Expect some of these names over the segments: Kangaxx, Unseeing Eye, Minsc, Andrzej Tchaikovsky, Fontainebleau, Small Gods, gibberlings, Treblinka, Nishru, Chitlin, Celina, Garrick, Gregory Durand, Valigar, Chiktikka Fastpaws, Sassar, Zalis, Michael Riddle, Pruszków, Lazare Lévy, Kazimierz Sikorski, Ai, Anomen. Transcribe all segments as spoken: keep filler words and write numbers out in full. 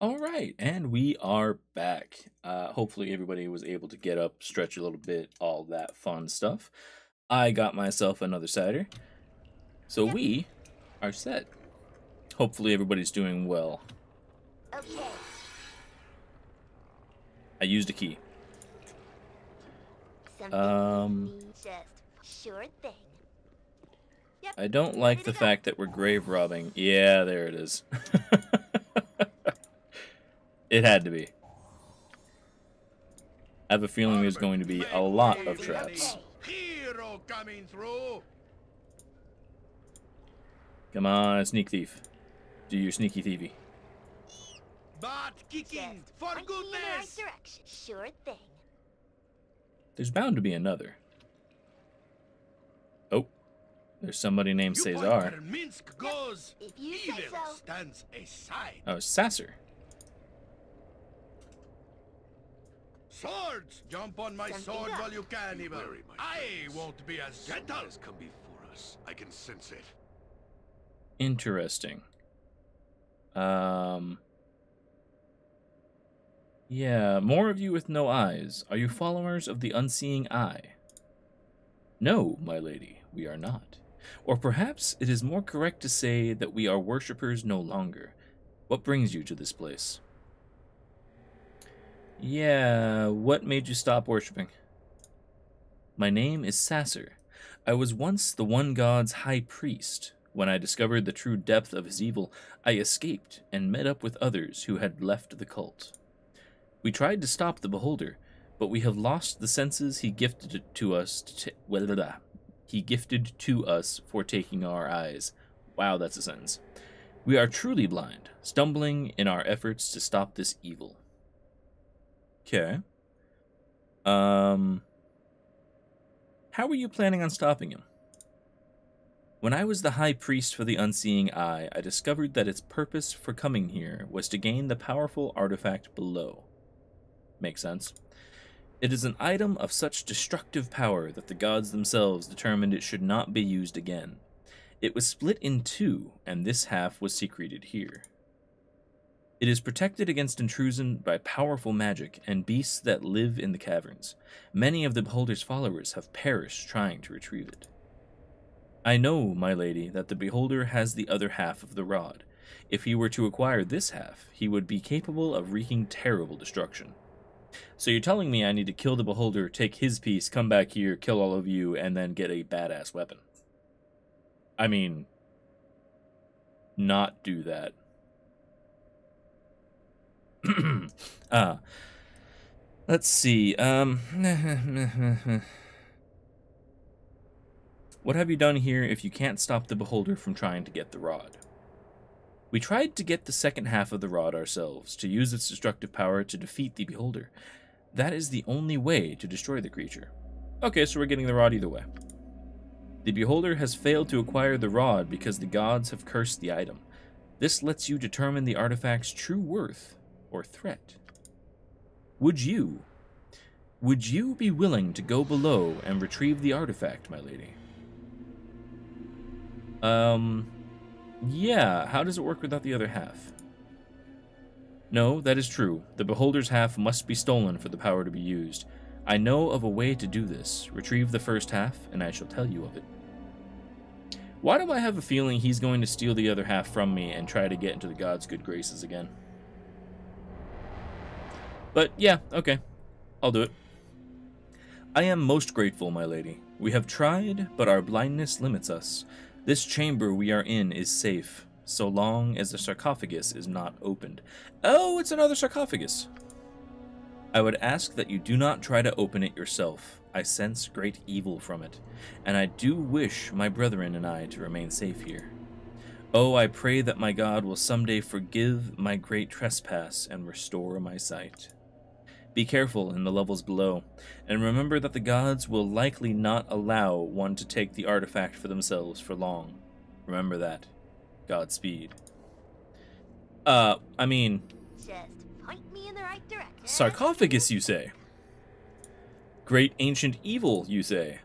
All right, and we are back. Uh, hopefully everybody was able to get up, stretch a little bit, all that fun stuff. I got myself another cider, so yep. We are set. Hopefully everybody's doing well. Okay. I used a key. Something um. Just sure thing. Yep. I don't like the fact that we're grave robbing. Yeah, there it is. It had to be. I have a feeling there's going to be a lot of traps. Hero coming through. Come on, sneak thief. Do your sneaky thievy. Butt kicking for goodness. Sure thing. There's bound to be another. Oh, there's somebody named Sassar. Minsc goes. Evil stands aside. Oh, Sassar. Swords! Jump on my sword while you can, evil. I won't be as gentle. Has come before us. I can sense it. Interesting. Um. Yeah, more of you with no eyes. Are you followers of the Unseeing Eye? No, my lady, we are not. Or perhaps it is more correct to say that we are worshippers no longer. What brings you to this place? Yeah, what made you stop worshipping? My name is Sassar. I was once the One God's high priest. When I discovered the true depth of his evil, I escaped and met up with others who had left the cult. We tried to stop the beholder, but we have lost the senses he gifted to us to well, blah, blah. He gifted to us for taking our eyes. Wow, that's a sentence. We are truly blind, stumbling in our efforts to stop this evil. Okay. Um, how were you planning on stopping him? When I was the high priest for the Unseeing Eye, I discovered that its purpose for coming here was to gain the powerful artifact below. Makes sense. It is an item of such destructive power that the gods themselves determined it should not be used again. It was split in two, and this half was secreted here. It is protected against intrusion by powerful magic and beasts that live in the caverns. Many of the Beholder's followers have perished trying to retrieve it. I know, my lady, that the Beholder has the other half of the rod. If he were to acquire this half, he would be capable of wreaking terrible destruction. So you're telling me I need to kill the Beholder, take his piece, come back here, kill all of you, and then get a badass weapon. I mean, not do that. uh, let's see. Um, what have you done here if you can't stop the beholder from trying to get the rod? We tried to get the second half of the rod ourselves, to use its destructive power to defeat the beholder. That is the only way to destroy the creature. Okay, so we're getting the rod either way. The beholder has failed to acquire the rod because the gods have cursed the item. This lets you determine the artifact's true worth or threat. Would you? Would you be willing to go below and retrieve the artifact, my lady? Um, yeah, how does it work without the other half? No, that is true. The beholder's half must be stolen for the power to be used. I know of a way to do this. Retrieve the first half, and I shall tell you of it. Why do I have a feeling he's going to steal the other half from me and try to get into the gods' good graces again? But yeah, okay. I'll do it. I am most grateful, my lady. We have tried, but our blindness limits us. This chamber we are in is safe, so long as the sarcophagus is not opened. Oh, it's another sarcophagus. I would ask that you do not try to open it yourself. I sense great evil from it, and I do wish my brethren and I to remain safe here. Oh, I pray that my God will someday forgive my great trespass and restore my sight. Be careful in the levels below, and remember that the gods will likely not allow one to take the artifact for themselves for long. Remember that. Godspeed. Uh, I mean... Just point me in the right direction. Sarcophagus, you say? Great ancient evil, you say?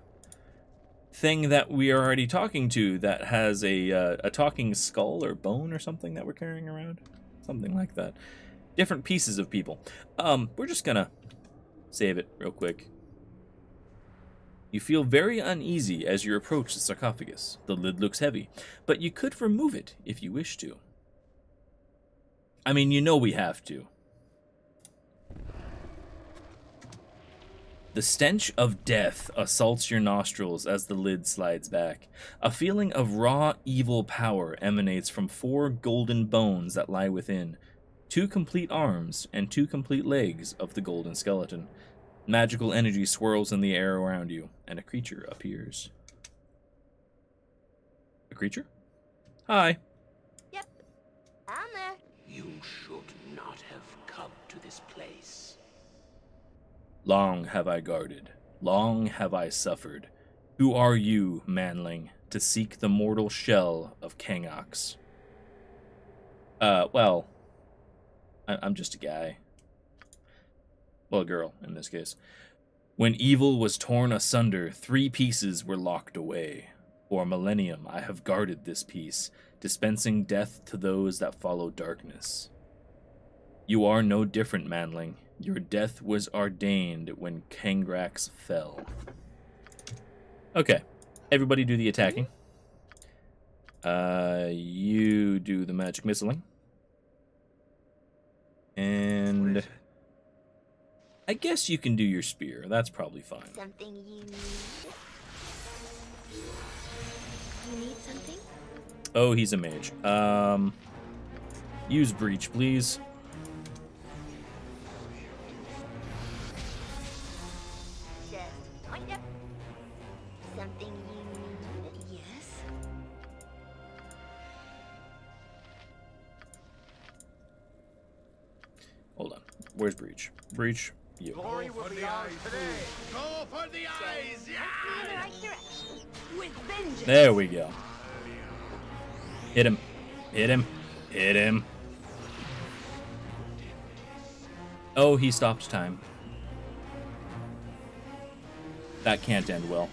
Thing that we are already talking to that has a uh, a talking skull or bone or something that we're carrying around? Something like that. different pieces of people. Um, we're just gonna save it real quick. You feel very uneasy as you approach the sarcophagus. The lid looks heavy, but you could remove it if you wish to. I mean, you know we have to. The stench of death assaults your nostrils as the lid slides back. A feeling of raw, evil power emanates from four golden bones that lie within. Two complete arms and two complete legs of the golden skeleton. Magical energy swirls in the air around you, and a creature appears. A creature? Hi. Yep, I'm there. You should not have come to this place. Long have I guarded, long have I suffered. Who are you, manling, to seek the mortal shell of Kangaxx? Uh, well, I I'm just a guy. Well, a girl, in this case. When evil was torn asunder, three pieces were locked away. For a millennium, I have guarded this piece, dispensing death to those that follow darkness. You are no different, manling. Your death was ordained when Kangaxx fell. Okay. Everybody do the attacking. Uh, you do the magic missiling. And... I guess you can do your spear. That's probably fine. Something you need. You need something? Oh, he's a mage. Um, use breach, please. Just point up. Something you need. Yes. Hold on. Where's breach? Breach. You. Glory will be ours today. Go for the eyes. Yeah. In the right direction. With vengeance. There we go. Hit him. Hit him. Hit him. Oh, he stopped time. That can't end well.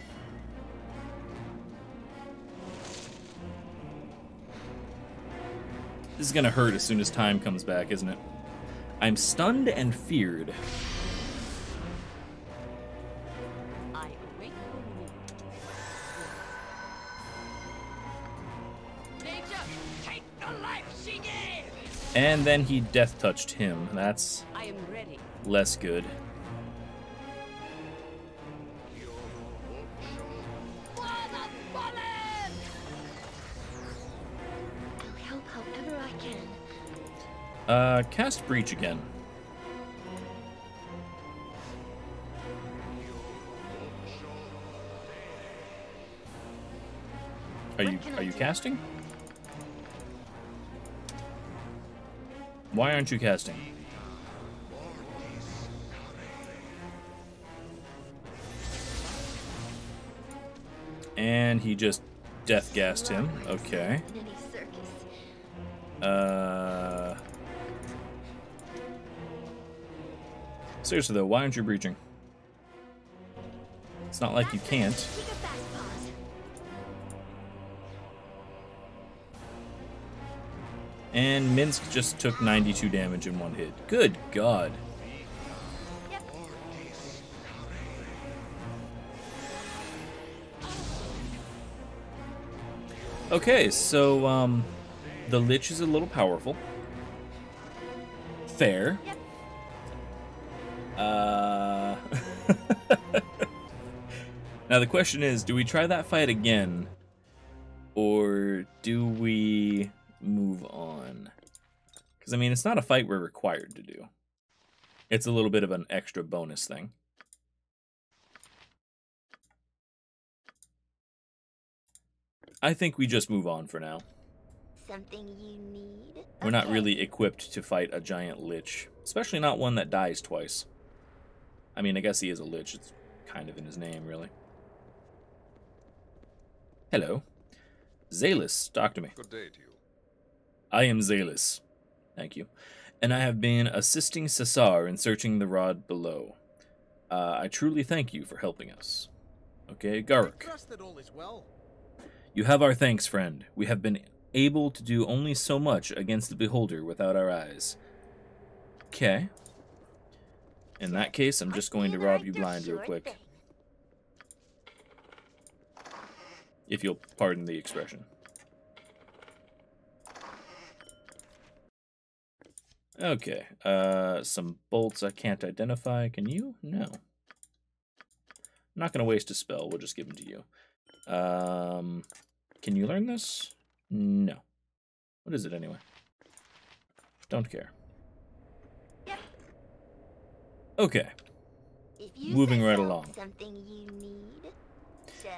This is gonna hurt as soon as time comes back, isn't it? I'm stunned and feared. And then he death touched him. That's I am ready. Less good. For the fallen! I'll help however I can. Uh, cast breach again. Are you are you casting? Why aren't you casting? And he just death gassed him. Okay. Uh. Seriously though, why aren't you breaching? It's not like you can't. And Minsc just took ninety-two damage in one hit. Good God. Yep. Okay, so um, the Lich is a little powerful. Fair. Yep. Uh, now the question is, do we try that fight again? Or do we... move on, because I mean it's not a fight we're required to do. It's a little bit of an extra bonus thing. I think we just move on for now. Something you need. We're not really equipped to fight a giant lich, especially not one that dies twice. I mean, I guess he is a lich. It's kind of in his name, really. Hello, Zalis, talk to me. Good day to you. I am Zalis, thank you, and I have been assisting Sassar in searching the rod below. Uh, I truly thank you for helping us. Okay, Garrick. Well. You have our thanks, friend. We have been able to do only so much against the Beholder without our eyes. Okay. In that case, I'm just going to rob you blind real quick. If you'll pardon the expression. Okay, uh, some bolts I can't identify. Can you? No. I'm not going to waste a spell. We'll just give them to you. Um, can you learn this? No. What is it anyway? Don't care. Okay. Moving right along.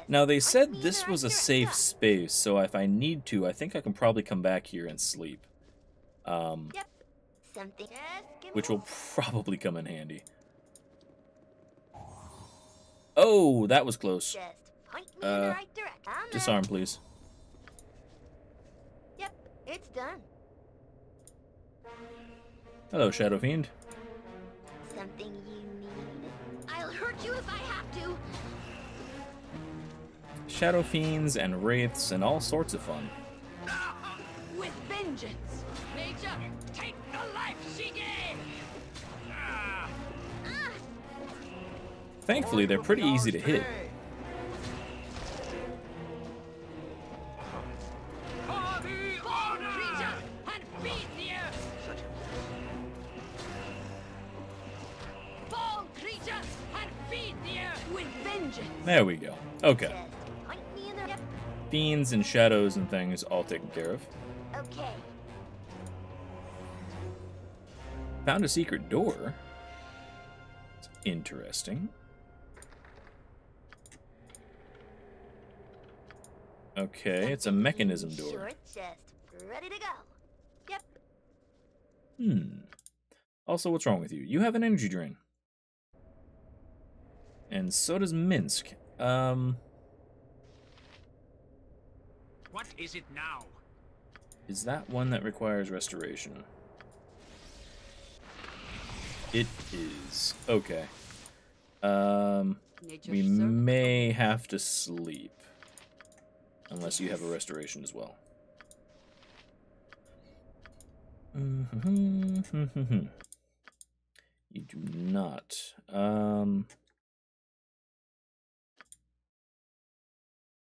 Now, they said this was a safe space, so if I need to, I think I can probably come back here and sleep. Um, which will probably come in handy. Oh, that was close. Uh, disarm, please. Yep, it's done. Hello, Shadow Fiend. Something you need. I'll hurt you if I have to. Shadow Fiends and Wraiths and all sorts of fun. With vengeance. Major, take the life she gave. Ah. Thankfully, they're pretty easy to hit. There we go. Okay. Fiends and shadows and things all taken care of. Okay. Found a secret door. It's interesting. Okay, it's a mechanism door. Ready to go. Yep. Hmm. Also, what's wrong with you? You have an energy drain. And so does Minsc. Um, what is it now? Is that one that requires restoration? It is. Okay. Um, we may have to sleep. Unless you have a restoration as well. Mm-hmm. You do not. Um...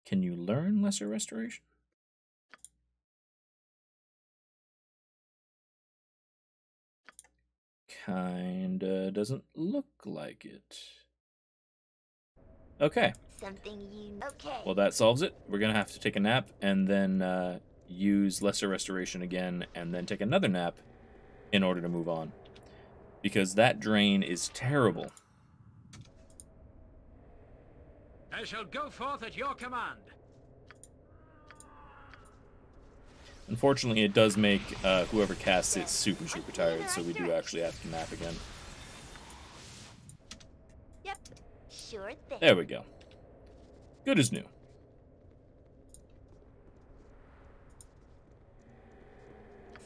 Can you learn lesser restoration? Kinda doesn't look like it. Okay. Something you okay. Well, that solves it. We're gonna have to take a nap and then uh, use lesser restoration again, and then take another nap in order to move on, because that drain is terrible. I shall go forth at your command. Unfortunately, it does make uh, whoever casts it super, super tired, so we do actually have to nap again. Yep, sure thing. There we go. Good as new.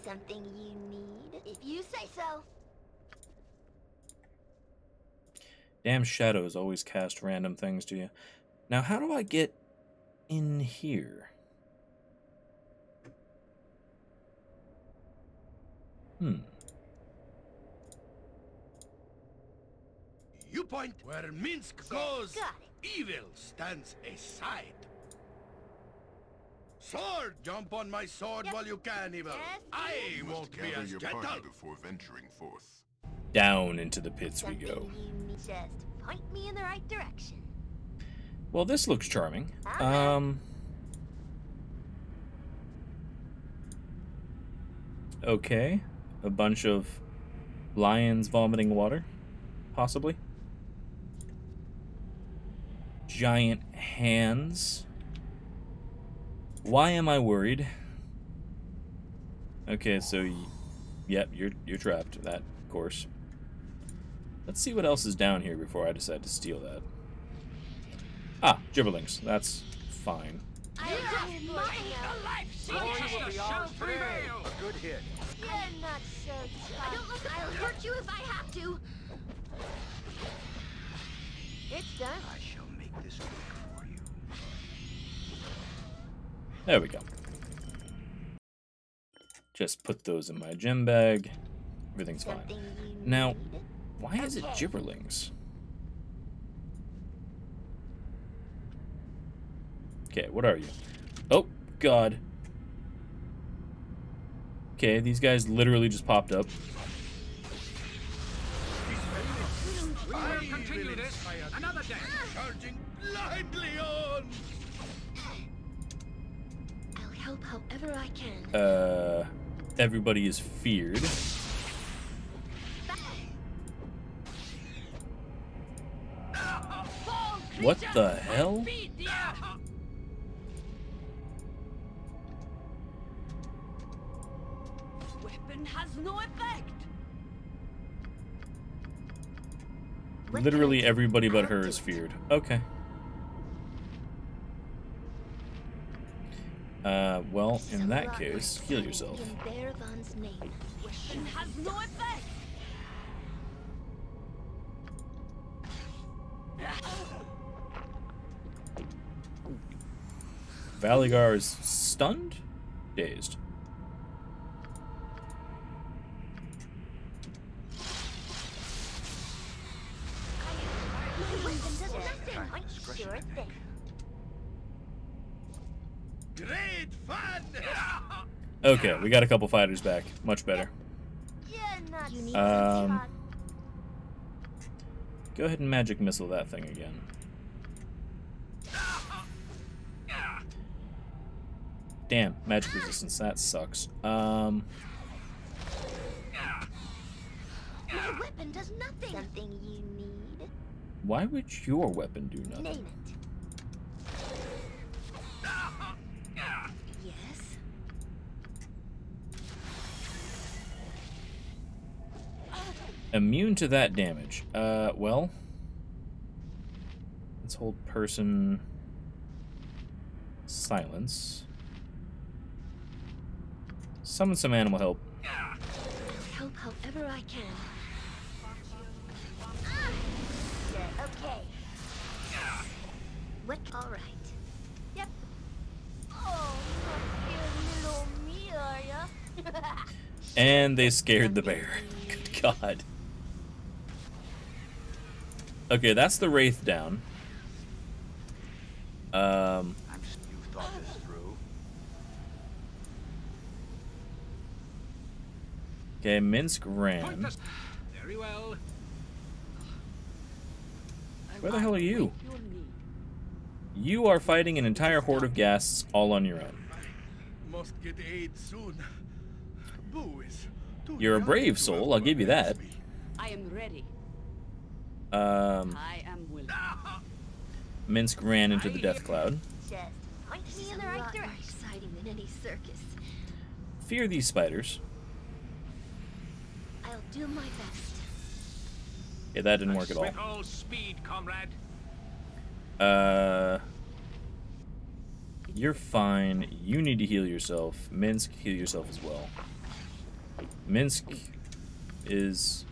Something you need, if you say so. Damn shadows always cast random things to you. Now, how do I get in here? Hmm. You point where Minsc goes, evil stands aside. Sword, jump on my sword yep. while you can, evil. Yes. I won't be as your gentle party before venturing forth. Down into the pits Something we go. Just point me in the right direction. Well, this looks charming. Okay. Um. Okay, a bunch of lions vomiting water, possibly. Giant hands. Why am I worried? Okay, so y yep, you're you're trapped. That of course. Let's see what else is down here before I decide to steal that. Ah, gibberlings. That's fine. I You're not so I don't look I'll hurt you if I have to. It's done. I shall make this work for you. There we go. Just put those in my gym bag. Everything's fine. Now, why is it gibberlings? Okay, what are you? Oh, God. Okay, these guys literally just popped up. I'll continue this another day. Charging blindly on. I'll help however I can. Uh, everybody is feared. What the hell? Has no effect. Literally everybody but her is feared. Okay. Uh, well, in that case, heal yourself. Valigar is stunned? Dazed. Great fun. Okay, we got a couple fighters back. Much better. Um, go ahead and magic missile that thing again. Damn, magic resistance. That sucks. Um, my weapon does nothing. Something you need. Why would your weapon do nothing? Name it. Yes. Immune to that damage. Uh, well, let's hold person silence. Summon some animal help. I'll help however I can. Okay. What? All right. Yep. Oh, little me, are ya? And they scared the bear. Good God. Okay, that's the wraith down. Um. I'm just, you thought this through. Okay, Minsc ran. Very well. Where the hell are you? You are fighting an entire horde of ghasts all on your own. Must get aid soon. You're a brave soul, I'll give you that. I am ready. Um I am willing. Minsc ran into the death cloud. Fear these spiders. I'll do my best. Yeah, that didn't work at all. With all speed, comrade. Uh, you're fine. You need to heal yourself. Minsc, heal yourself as well. Minsc is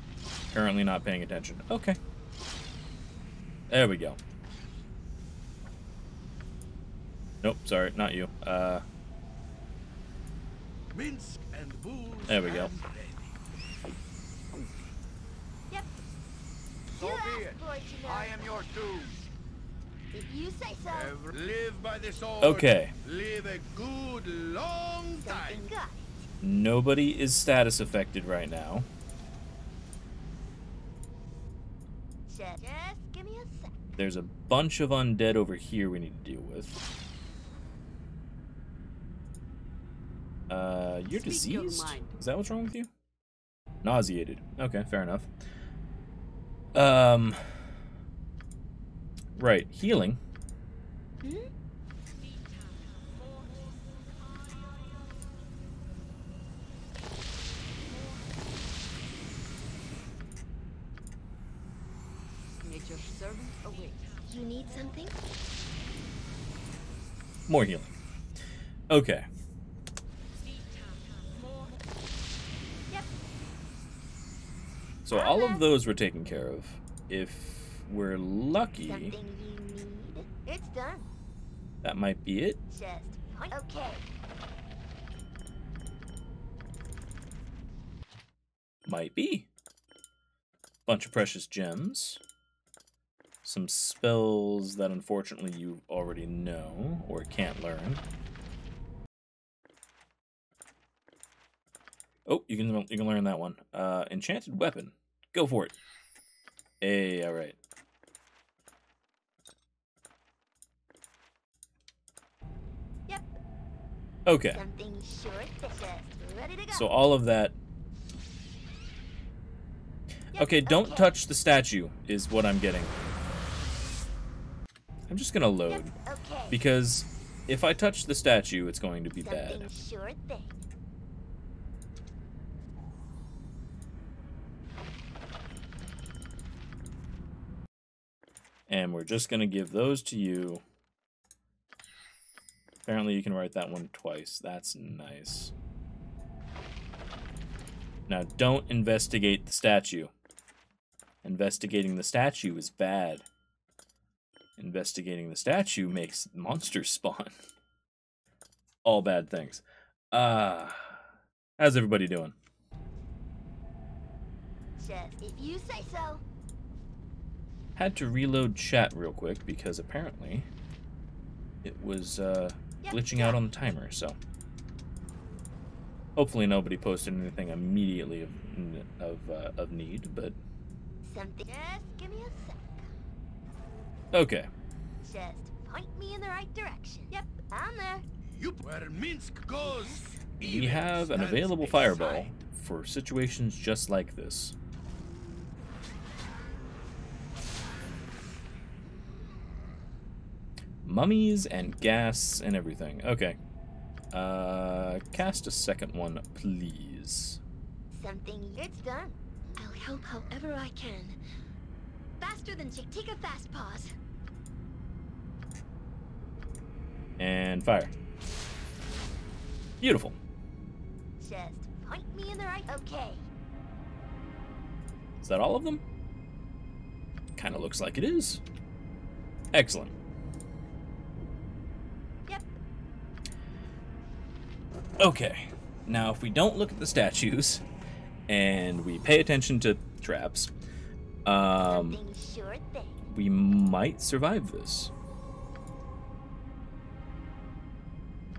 currently not paying attention. Okay. There we go. Nope, sorry, not you. Uh, Minsc and Bull. There we go. Yep. So be it. I am your tomb. If you say so. Live by the sword. Okay. Live a good long time. Nobody is status affected right now. Just give me a sec. There's a bunch of undead over here we need to deal with. Uh, you're diseased? Is that what's wrong with you? Nauseated. Okay, fair enough. Um... Right, healing. Hmm? Make your servant awake. You need something? More healing. Okay. Yep. So all of those were taken care of. If we're lucky. Something you need. It's done. That might be it. Just point. Okay. Might be. Bunch of precious gems. Some spells that unfortunately you already know or can't learn. Oh, you can you can learn that one. Uh, enchanted weapon. Go for it. Hey, all right. Yep. Okay. Something short, ready to go. So all of that. Yep. Okay, don't okay. touch the statue is what I'm getting. I'm just gonna load yep. okay. because if I touch the statue, it's going to be Something bad. Short thing. And we're just going to give those to you. Apparently you can write that one twice. That's nice. Now don't investigate the statue. Investigating the statue is bad. Investigating the statue makes monsters spawn. All bad things. Uh, how's everybody doing? Just if you say so. Had to reload chat real quick because apparently it was uh, glitching out on the timer, so hopefully nobody posted anything immediately of of, uh, of need, but something. Just give me a sec. Okay. Just point me in the right direction. Yep, I'm there. You where Minsc goes. We have an available fireball for situations just like this. Mummies and gas and everything. Okay. Uh, cast a second one, please. Something it's done. I'll help however I can. Faster than Chiktikka Fastpaws. And fire. Beautiful. Just point me in the right. Okay. Is that all of them? Kind of looks like it is. Excellent. Okay, now if we don't look at the statues and we pay attention to traps, um, we might survive this.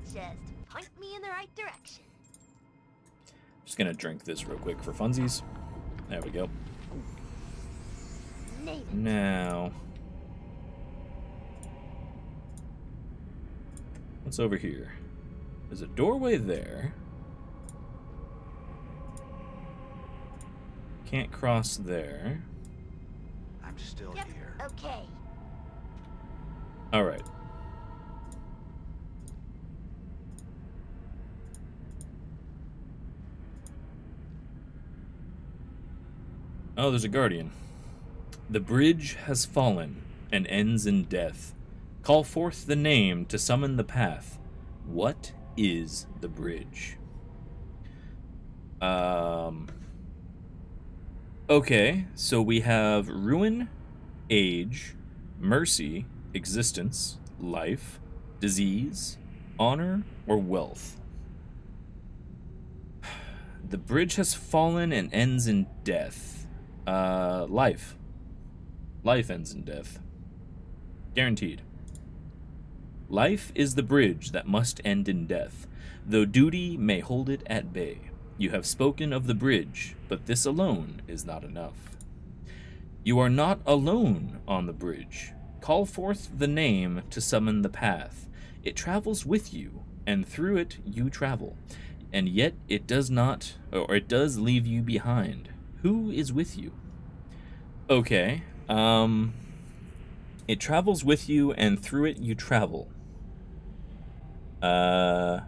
Just point me in the right direction. Just gonna drink this real quick for funsies. There we go. Now, what's over here? There's a doorway there. Can't cross there. I'm still yep. here. Okay. All right. Oh, there's a guardian. The bridge has fallen and ends in death. Call forth the name to summon the path. What is the bridge? Um, okay, so we have ruin, age, mercy, existence, life, disease, honor, or wealth. The bridge has fallen and ends in death. Uh, life. Life ends in death. Guaranteed. Life is the bridge that must end in death, though duty may hold it at bay. You have spoken of the bridge, but this alone is not enough. You are not alone on the bridge. Call forth the name to summon the path. It travels with you, and through it you travel, and yet it does not, or it does leave you behind. Who is with you? Okay, um... it travels with you, and through it you travel. Uh,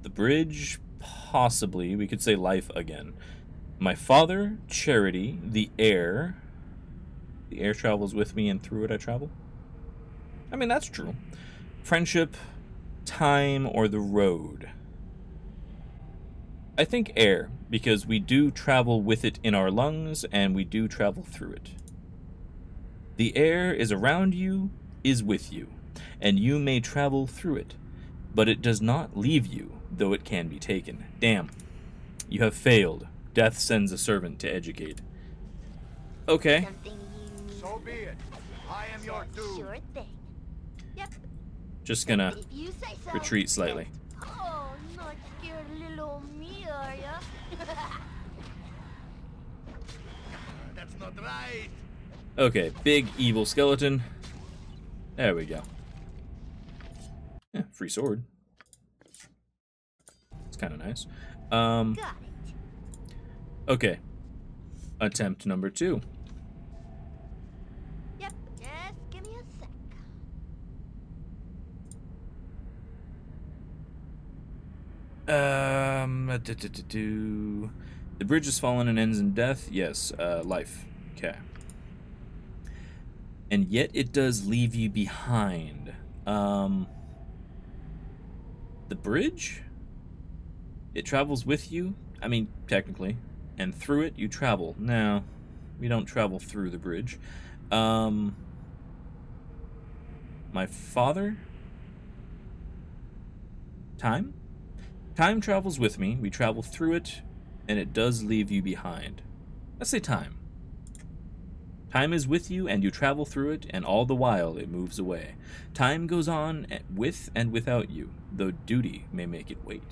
the bridge, possibly. We could say life again. My father, charity, the air. The air travels with me, and through it I travel. I mean, that's true. Friendship, time, or the road. I think air, because we do travel with it in our lungs, and we do travel through it. The air is around you, is with you, and you may travel through it, but it does not leave you, though it can be taken. Damn. You have failed. Death sends a servant to educate. Okay. So be it. I am your doom. Sure thing. Yep. Just gonna so, retreat slightly. Oh, not scared little old me, are ya? That's not right. Okay, big evil skeleton. There we go. Yeah, free sword. It's kind of nice. Um, okay. Attempt number two. Yep. Just give me a sec. Um, do, do, do, do. The bridge has fallen and ends in death. Yes, uh, life. Okay. And yet it does leave you behind. Um, the bridge? It travels with you? I mean, technically. And through it, you travel. No, we don't travel through the bridge. Um, my father? Time? Time travels with me. We travel through it, and it does leave you behind. Let's say time. Time is with you, and you travel through it, and all the while it moves away. Time goes on with and without you, though duty may make it wait.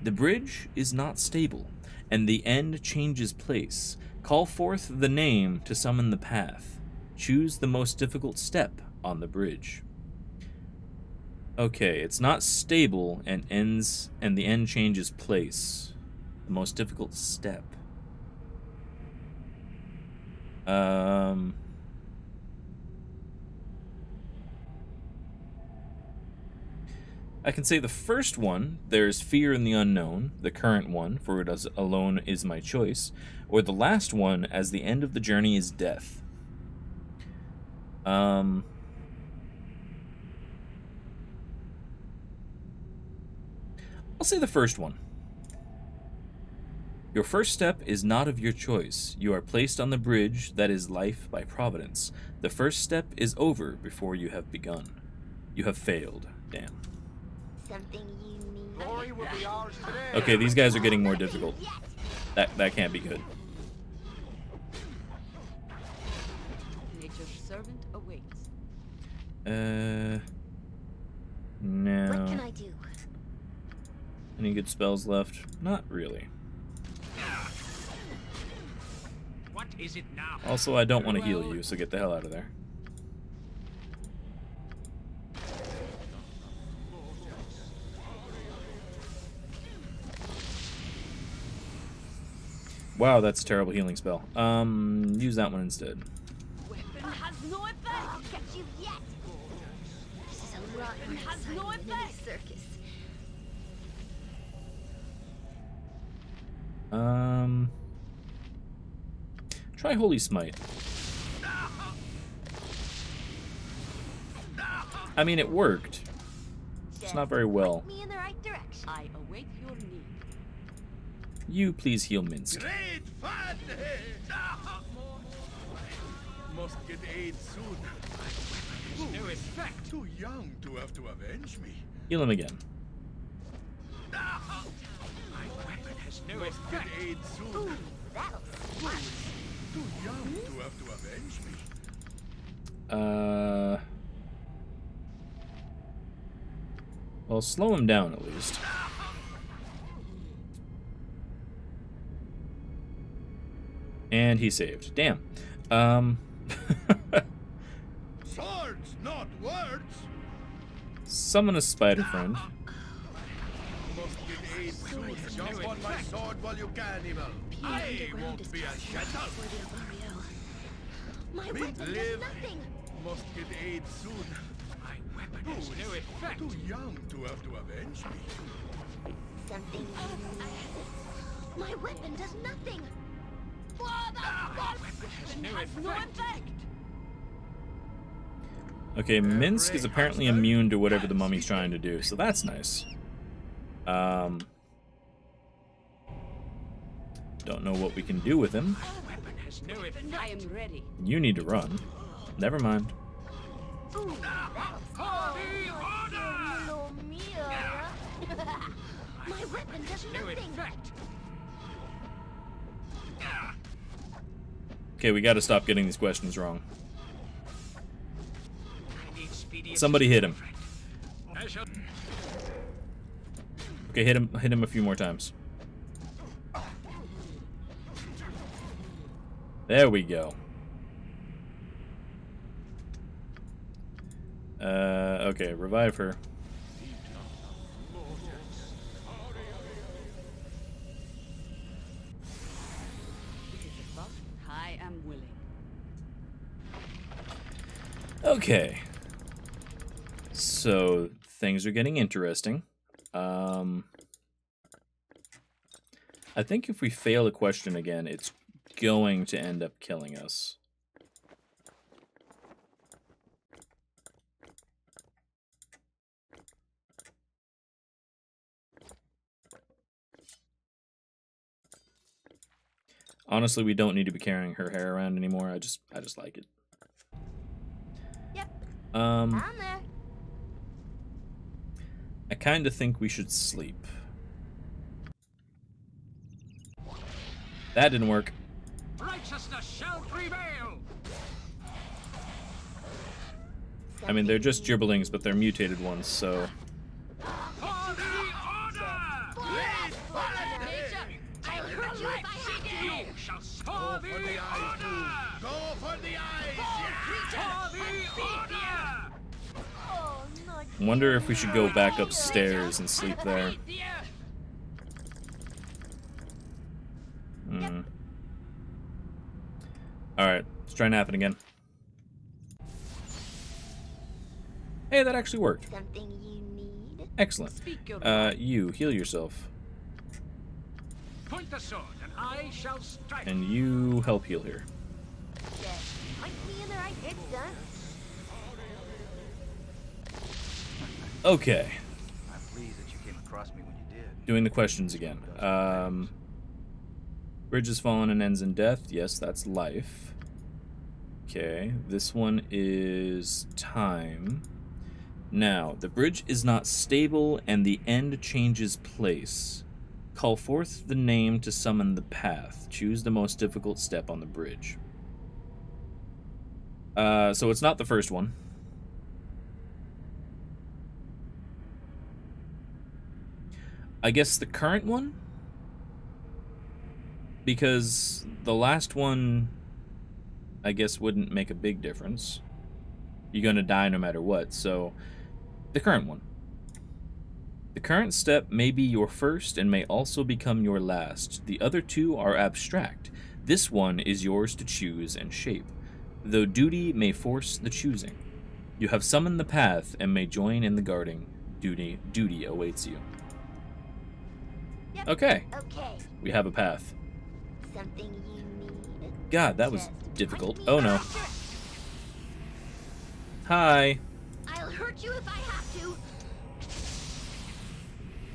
The bridge is not stable, and the end changes place. Call forth the name to summon the path. Choose the most difficult step on the bridge. Okay, it's not stable and ends, and the end changes place. The most difficult step. Um... I can say the first one, there's fear in the unknown, the current one, for it is alone is my choice, or the last one, as the end of the journey is death. Um, I'll say the first one. Your first step is not of your choice. You are placed on the bridge that is life by providence. The first step is over before you have begun. You have failed. Damn. Okay, these guys are getting more difficult. That that can't be good. Nature's servant awaits. Uh, no. What can I do? Any good spells left? Not really. What is it now? Also, I don't want to heal you, so get the hell out of there. Wow, that's a terrible healing spell. Um, use that one instead. Weapon has no effect. Catch you yet. This is a weapon has no effect. Circus. Um, try Holy Smite. I mean, it worked. It's not very well. Me in the right direction. I await your need. You please heal Minsc. Great fun! Must get aid soon. No effect. Too young to have to avenge me. Heal him again. My weapon has no effect. Aid soon. Too young to have to avenge me. Uh. Well, slow him down at least. And he saved. Damn. Um. Swords, not words. Summon a spider friend. Jump on my sword while you can, evil. I won't be a shadow. My weapon does nothing. Must get aid soon. My weapon has no effect. Too young to have to avenge me. Something. My weapon does nothing. Okay, Minsc is apparently immune to whatever the mummy's trying to do, so that's nice. Um, don't know what we can do with him. You need to run. Never mind. My weapon does nothing. Okay, we gotta stop getting these questions wrong. Somebody hit him. Okay, hit him hit him a few more times. There we go. Uh, okay, revive her. I am willing. Okay. So things are getting interesting. Um, I think if we fail a question again, it's going to end up killing us. Honestly, we don't need to be carrying her hair around anymore. I just, I just like it. Yep. Um, I'm there. I kind of think we should sleep. That didn't work. Righteousness shall prevail. I mean, they're just gibberlings, but they're mutated ones, so. Wonder if we should go back upstairs and sleep there. Mm. Alright, let's try and happen again. Hey, that actually worked. Something you need? Excellent. Uh, you, heal yourself. Point the sword and I shall strike. And you help heal here. Okay. I'm pleased that you came across me when you did. Doing the questions again. Um, bridge is fallen and ends in death. Yes, that's life. Okay. This one is time. Now, the bridge is not stable and the end changes place. Call forth the name to summon the path. Choose the most difficult step on the bridge. Uh, so it's not the first one. I guess the current one? Because the last one, I guess, wouldn't make a big difference. You're gonna die no matter what, so the current one. The current step may be your first and may also become your last. The other two are abstract. This one is yours to choose and shape, though duty may force the choosing. You have summoned the path and may join in the guarding. Duty, duty awaits you. Okay. Okay. We have a path. Something you need. God, that was difficult. Oh no. Hi. I'll hurt you if I have to.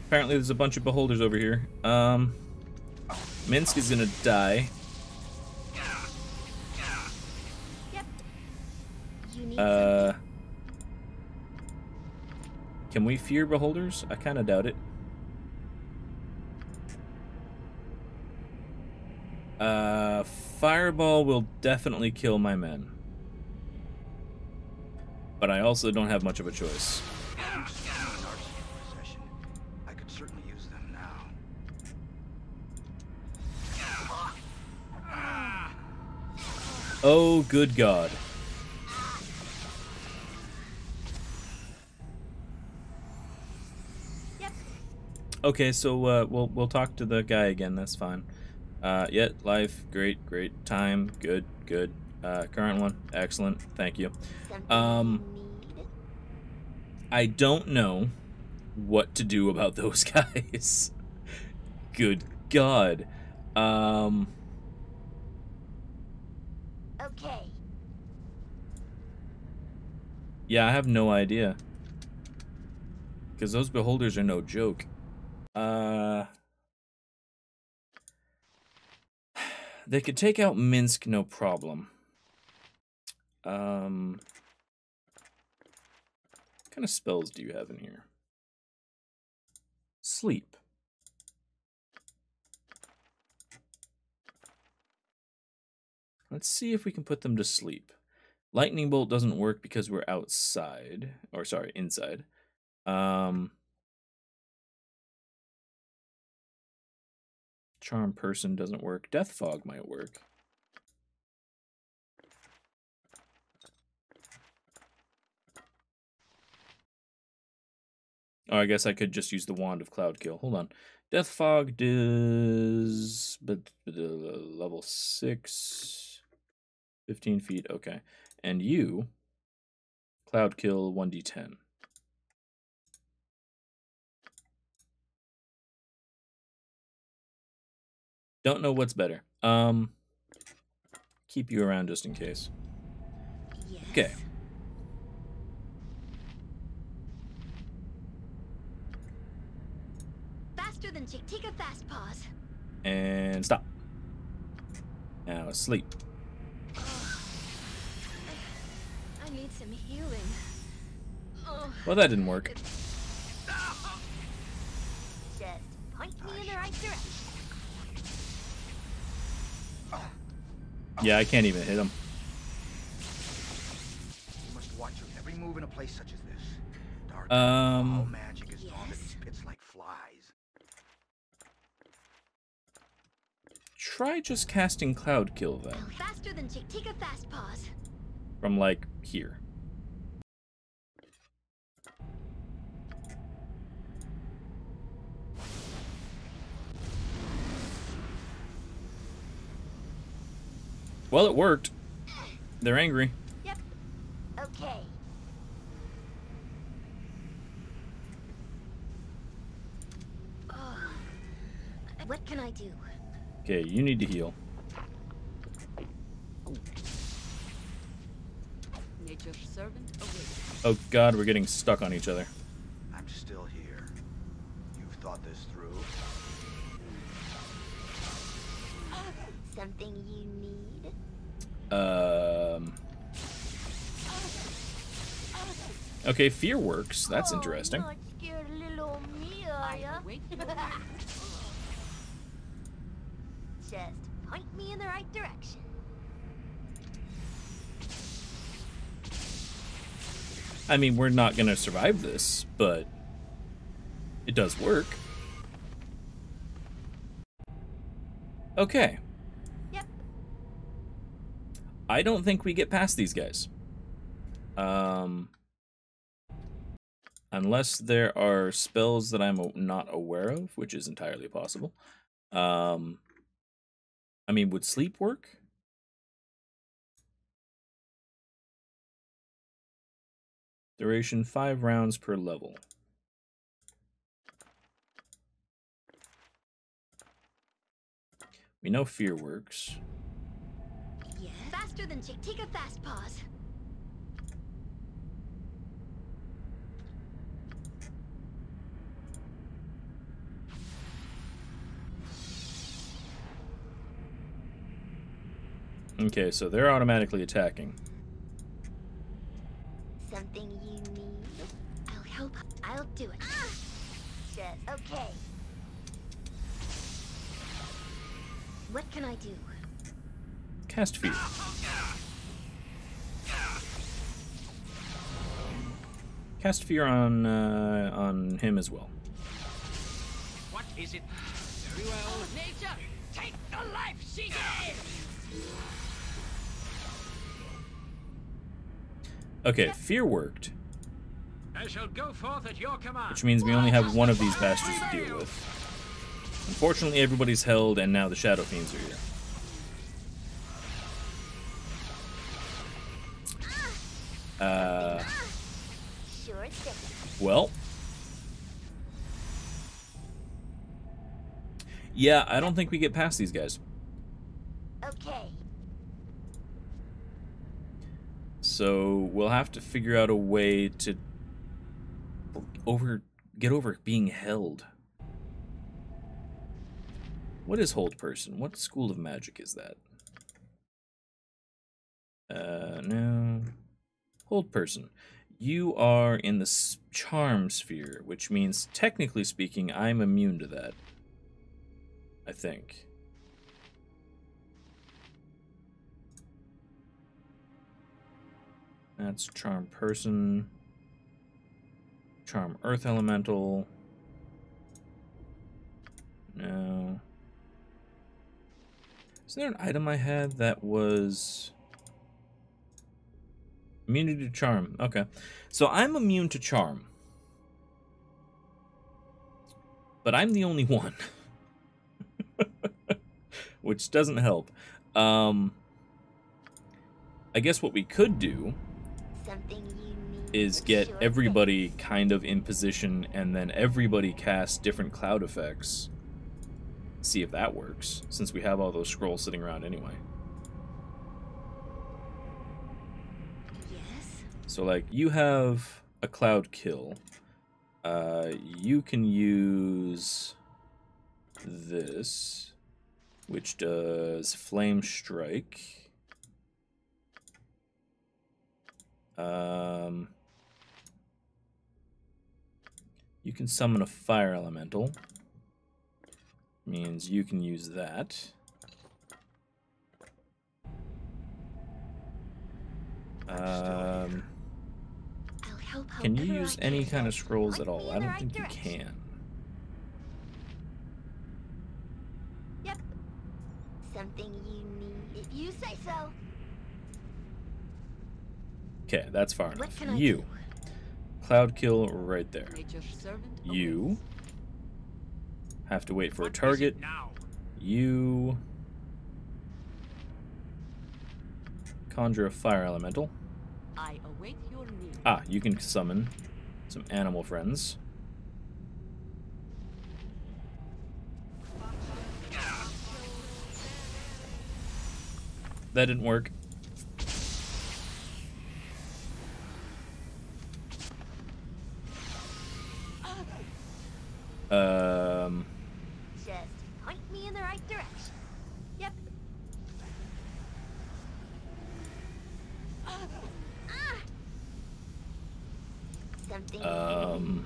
Apparently there's a bunch of beholders over here. Um Minsc is gonna die. Uh Can we fear beholders? I kinda doubt it. Uh, fireball will definitely kill my men. But I also don't have much of a choice. I could certainly use them now. Oh, good God. Okay, so uh, we'll we'll talk to the guy again. That's fine. Uh, yet, life, great, great, time, good, good, uh, current one, excellent, thank you. Um, I don't know what to do about those guys. Good God. Um, okay. Yeah, I have no idea. Because those beholders are no joke. Uh... They could take out Minsc, no problem. Um, what kind of spells do you have in here? Sleep. Let's see if we can put them to sleep. Lightning bolt doesn't work because we're outside, or sorry, inside. Um, charm person doesn't work. Death fog might work. Oh, I guess I could just use the wand of cloud kill. Hold on. Death fog does but level six, fifteen feet. Okay. And you cloud kill one d ten. Don't know what's better. Um keep you around just in case. Yes. Okay. Than Chiktikka Fastpaws. And stop. Now sleep. Oh, I, I need some healing. Oh, well, that didn't work. Just point me in the right direction. Yeah, I can't even hit him. You must watch your every move in a place such as this. Dark, um. All magic is yes. Gone. It's like flies. Try just casting cloud kill then. Faster than Chiktikka Fastpaws. From like here. Well, it worked. They're angry. Yep. Okay. Oh. What can I do? Okay, you need to heal. Nature's servant awaits. Oh god, we're getting stuck on each other. I'm still here. You've thought this through. Something you need? Um. Okay, fear works. That's interesting. Oh, not scared little old me, are ya? Just point me in the right direction. I mean, we're not gonna survive this, but it does work. Okay. Yep. I don't think we get past these guys. Um, unless there are spells that I'm not aware of, which is entirely possible. Um. I mean, would sleep work? Duration five rounds per level. We know fear works. Yeah. Faster than Chiktikka Fastpaws. Okay, so they're automatically attacking. Something you need? I'll help. I'll do it. Ah! Just, okay. What can I do? Cast fear. Cast fear on uh, on him as well. What is it? Very well. Oh, nature, take the life she gave. Okay, fear worked. I shall go forth at your command. Which means we only have one of these bastards to deal with. Unfortunately, everybody's held, and now the Shadow Fiends are here. Uh. Well. Yeah, I don't think we get past these guys. Okay. So we'll have to figure out a way to over get over being held. What is hold person? What school of magic is that? Uh, no. Hold person. You are in the charm sphere, which means, technically speaking, I'm immune to that. I think. That's Charm Person. Charm Earth Elemental. No. Is there an item I had that was immunity to charm? Okay. So I'm immune to charm. But I'm the only one. Which doesn't help. Um, I guess what we could do is get everybody kind of in position and then everybody cast different cloud effects. See if that works, since we have all those scrolls sitting around anyway. Yes. So, like, you have a cloud kill. Uh, you can use this, which does flame strike. Um, you can summon a fire elemental. Means you can use that. Um, can you use any kind of scrolls at all? I don't think you can. Yep. Something you need, if you say so. Okay, that's far enough. You, cloud kill right there. You have to wait for a target. You conjure a fire elemental. I await your need. Ah, you can summon some animal friends. That didn't work. Um... Um.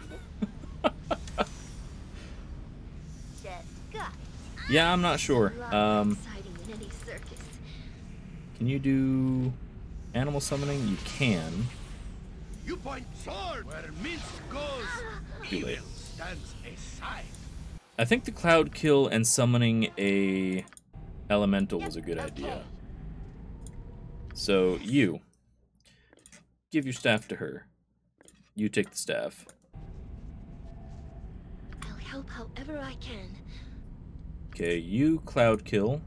Yeah, I'm not sure. Um, can you do animal summoning? You can. You point sword where Minsc goes. Too late. I think the cloud kill and summoning a elemental was a good idea. So you give your staff to her. You take the staff. I'll help however I can. Okay, you cloud kill.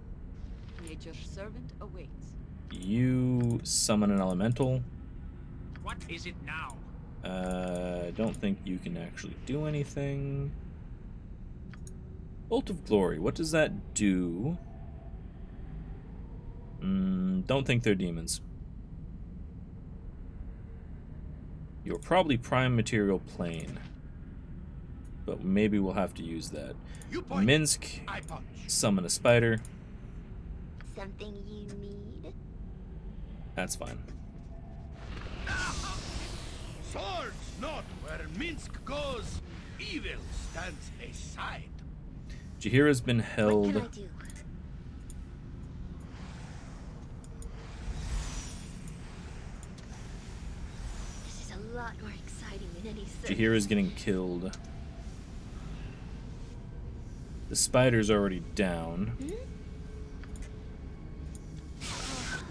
Nature's servant awaits. You summon an elemental. What is it now? Uh, I don't think you can actually do anything. Bolt of Glory, what does that do? Mm, don't think they're demons. You're probably prime material plane, but maybe we'll have to use that. Minsc, summon a spider. Something you need. That's fine. Swords not where Minsc goes. Evil stands aside. Jahira's been held. What can I do? Jahira's getting killed. The spider's already down. Hmm? Oh,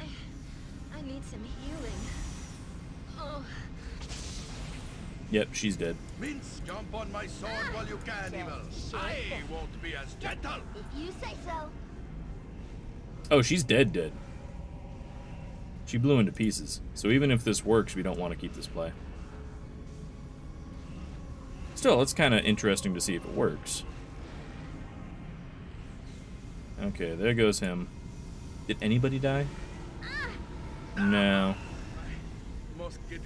I, I need some healing. Oh. Yep, she's dead. Mince, jump on my sword while you can, evil. I won't be as gentle. If you say so. Oh, she's dead, dead. She blew into pieces. So even if this works, we don't want to keep this play. Still, it's kind of interesting to see if it works. Okay, there goes him. Did anybody die? No.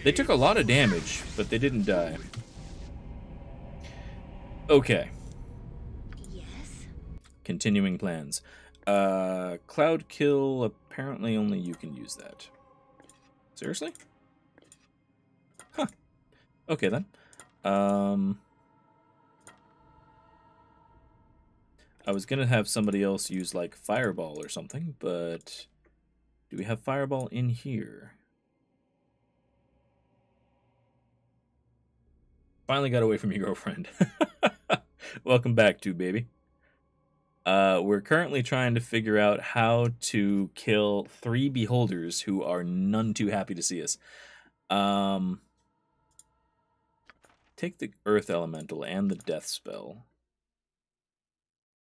They took a lot of damage, but they didn't die. Okay. Yes. Continuing plans. Uh, cloud kill, apparently only you can use that. Seriously? Huh. Okay then. Um, I was gonna have somebody else use like fireball or something, but do we have fireball in here? Finally got away from your girlfriend. Welcome back, too, baby. Uh, we're currently trying to figure out how to kill three beholders who are none too happy to see us. Um, take the earth elemental and the death spell.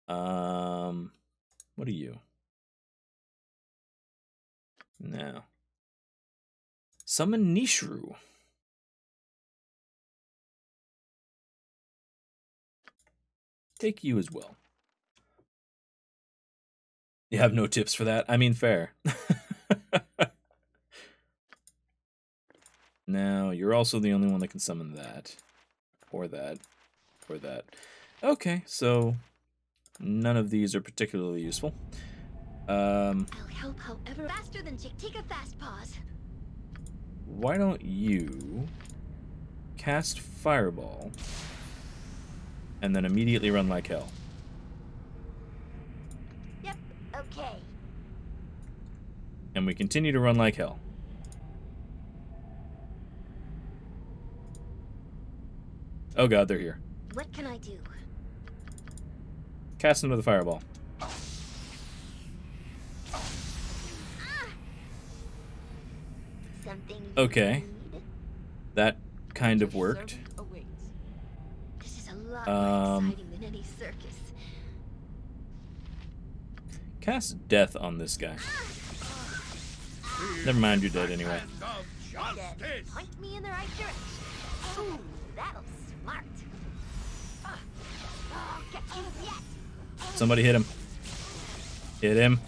Um, what are you? No. Summon Nishru. Take you as well. You have no tips for that? I mean, fair. Now, you're also the only one that can summon that. Or that. Or that. Okay, so none of these are particularly useful. Um, I'll help however faster than Chiktikka Fastpaws. Why don't you cast Fireball and then immediately run like hell? Yep, okay. And we continue to run like hell. Oh god, they're here. What can I do? Cast them with a fireball. Okay, that kind of worked. This is a lot um, more exciting than any circus. Cast death on this guy. Never mind, you're dead anyway. Point me in the right direction. Ooh, that'll smart. Somebody hit him. Hit him.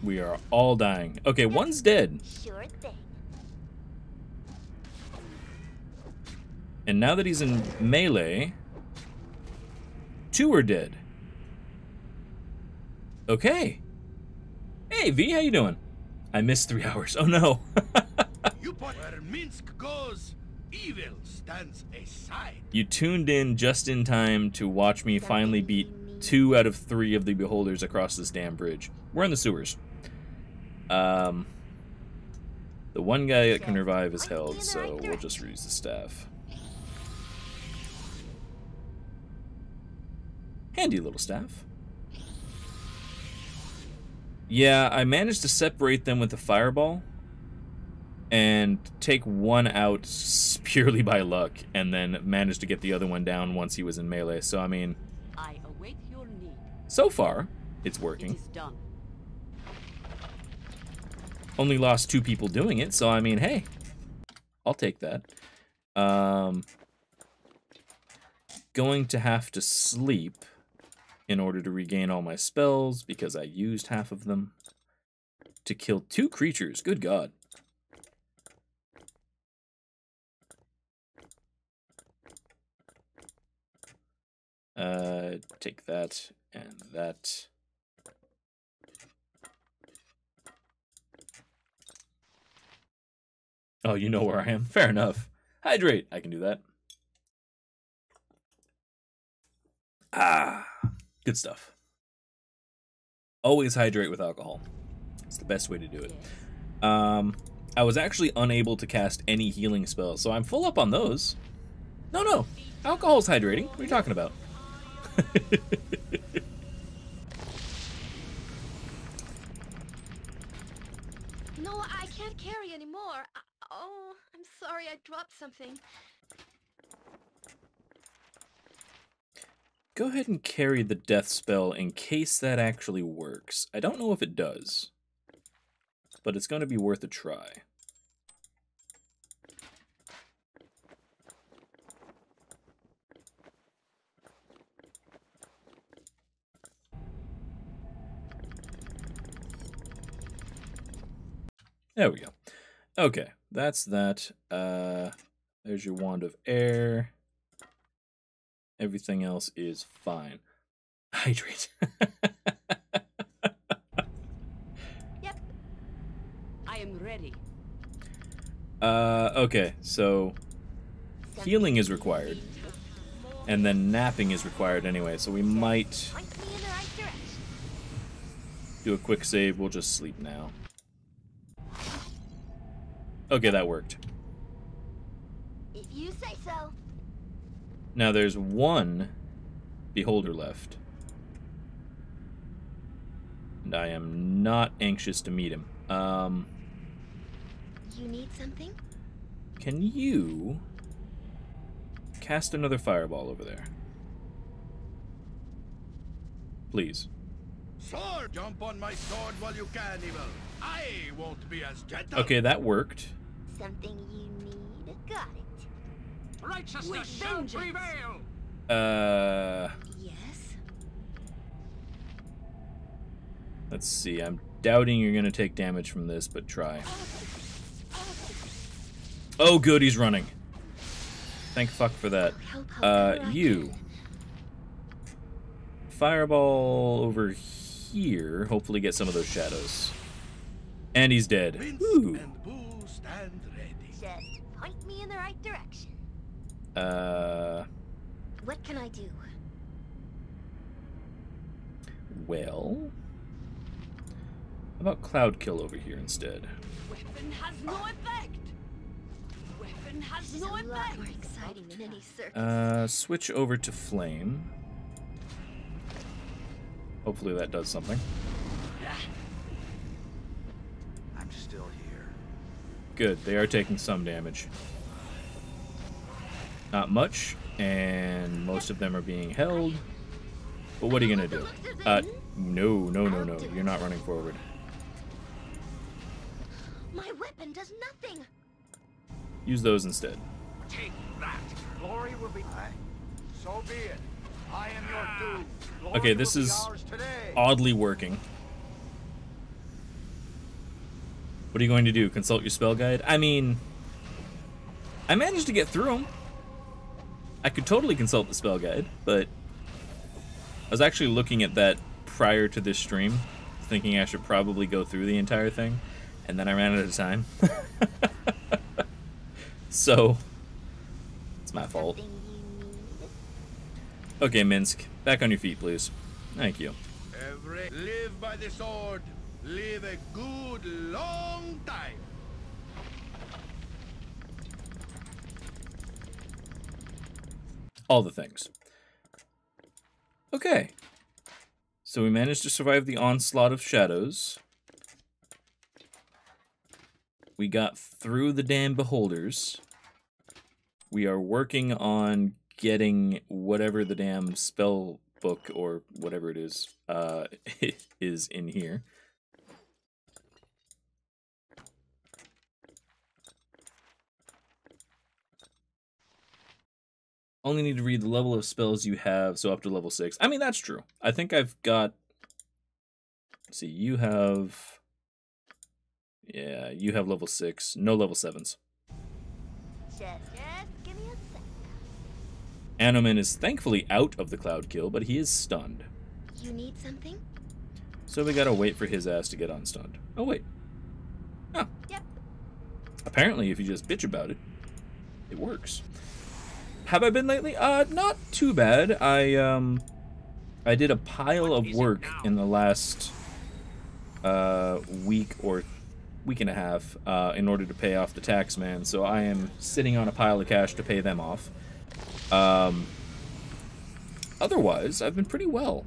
We are all dying. Okay, one's dead. Sure thing. And now that he's in melee, two are dead. Okay. Hey, V, how you doing? I missed three hours. Oh, no. You point where Minsc goes, evil stands aside. You tuned in just in time to watch me finally beat two out of three of the beholders across this damn bridge. We're in the sewers. Um, the one guy that can revive is held, so we'll just use the staff. Handy little staff. Yeah, I managed to separate them with a fireball and take one out purely by luck, and then managed to get the other one down once he was in melee. So, I mean, I await your need. So far, it's working. It is done. Only lost two people doing it, so I mean, hey, I'll take that. Um, going to have to sleep in order to regain all my spells because I used half of them to kill two creatures. Good God. Uh, take that and that. Oh, you know where I am. Fair enough. Hydrate. I can do that. Ah, good stuff. Always hydrate with alcohol. It's the best way to do it. Um, I was actually unable to cast any healing spells, so I'm full up on those. No, no. Alcohol's hydrating. What are you talking about? No, I can't carry anymore. I Oh, I'm sorry, I dropped something. Go ahead and carry the death spell in case that actually works. I don't know if it does, but it's going to be worth a try. There we go. Okay. That's that. Uh, there's your wand of air. Everything else is fine. Hydrate. Yep. I am ready. Uh, okay, so healing is required, and then napping is required anyway. So we might do a quick save. We'll just sleep now. Okay, that worked. If you say so. Now there's one beholder left. And I am not anxious to meet him. Um, you need something? Can you cast another fireball over there? Please. Sword! Jump on my sword while you can, evil. I won't be as gentle. Okay, that worked. Something you need. Got it. Righteousness shall prevail. Uh. Yes. Let's see. I'm doubting you're gonna take damage from this, but try. Oh, good, he's running. Thank fuck for that. Uh, you. Fireball over here. Hopefully get some of those shadows. And he's dead. Ooh. Just point me in the right direction. Uh. What can I do? Well. How about cloud kill over here instead? Weapon has no effect. Weapon has no effect. More exciting than any circus. Uh, switch over to flame. Hopefully that does something. I'm still here. Good, they are taking some damage. Not much, and most of them are being held. But what are you gonna do? Uh, no, no, no, no. You're not running forward. My weapon does nothing. Use those instead. Take that. Glory will be mine. So be it. I am your doom. Okay, this is oddly working. What are you going to do? Consult your spell guide? I mean, I managed to get through them. I could totally consult the spell guide, but I was actually looking at that prior to this stream, thinking I should probably go through the entire thing, and then I ran out of time. So, it's my fault. Okay, Minsc, back on your feet, please. Thank you. Every live by the sword. Live a good long time. All the things. Okay. So we managed to survive the onslaught of shadows. We got through the damn beholders. We are working on getting whatever the damn spell book or whatever it is uh, is in here. Only need to read the level of spells you have, so up to level six. I mean, that's true. I think I've got... Let's see, you have... Yeah, you have level six. No level sevens. Just, just give me a second. Anomen is thankfully out of the cloud kill, but he is stunned. You need something? So we gotta wait for his ass to get unstunned. Oh, wait. Huh. Yep. Apparently, if you just bitch about it, it works. Have I been lately? Uh, not too bad. I, um, I did a pile of work in the last, uh, week or week and a half, uh, in order to pay off the tax man, so I am sitting on a pile of cash to pay them off. Um, otherwise, I've been pretty well.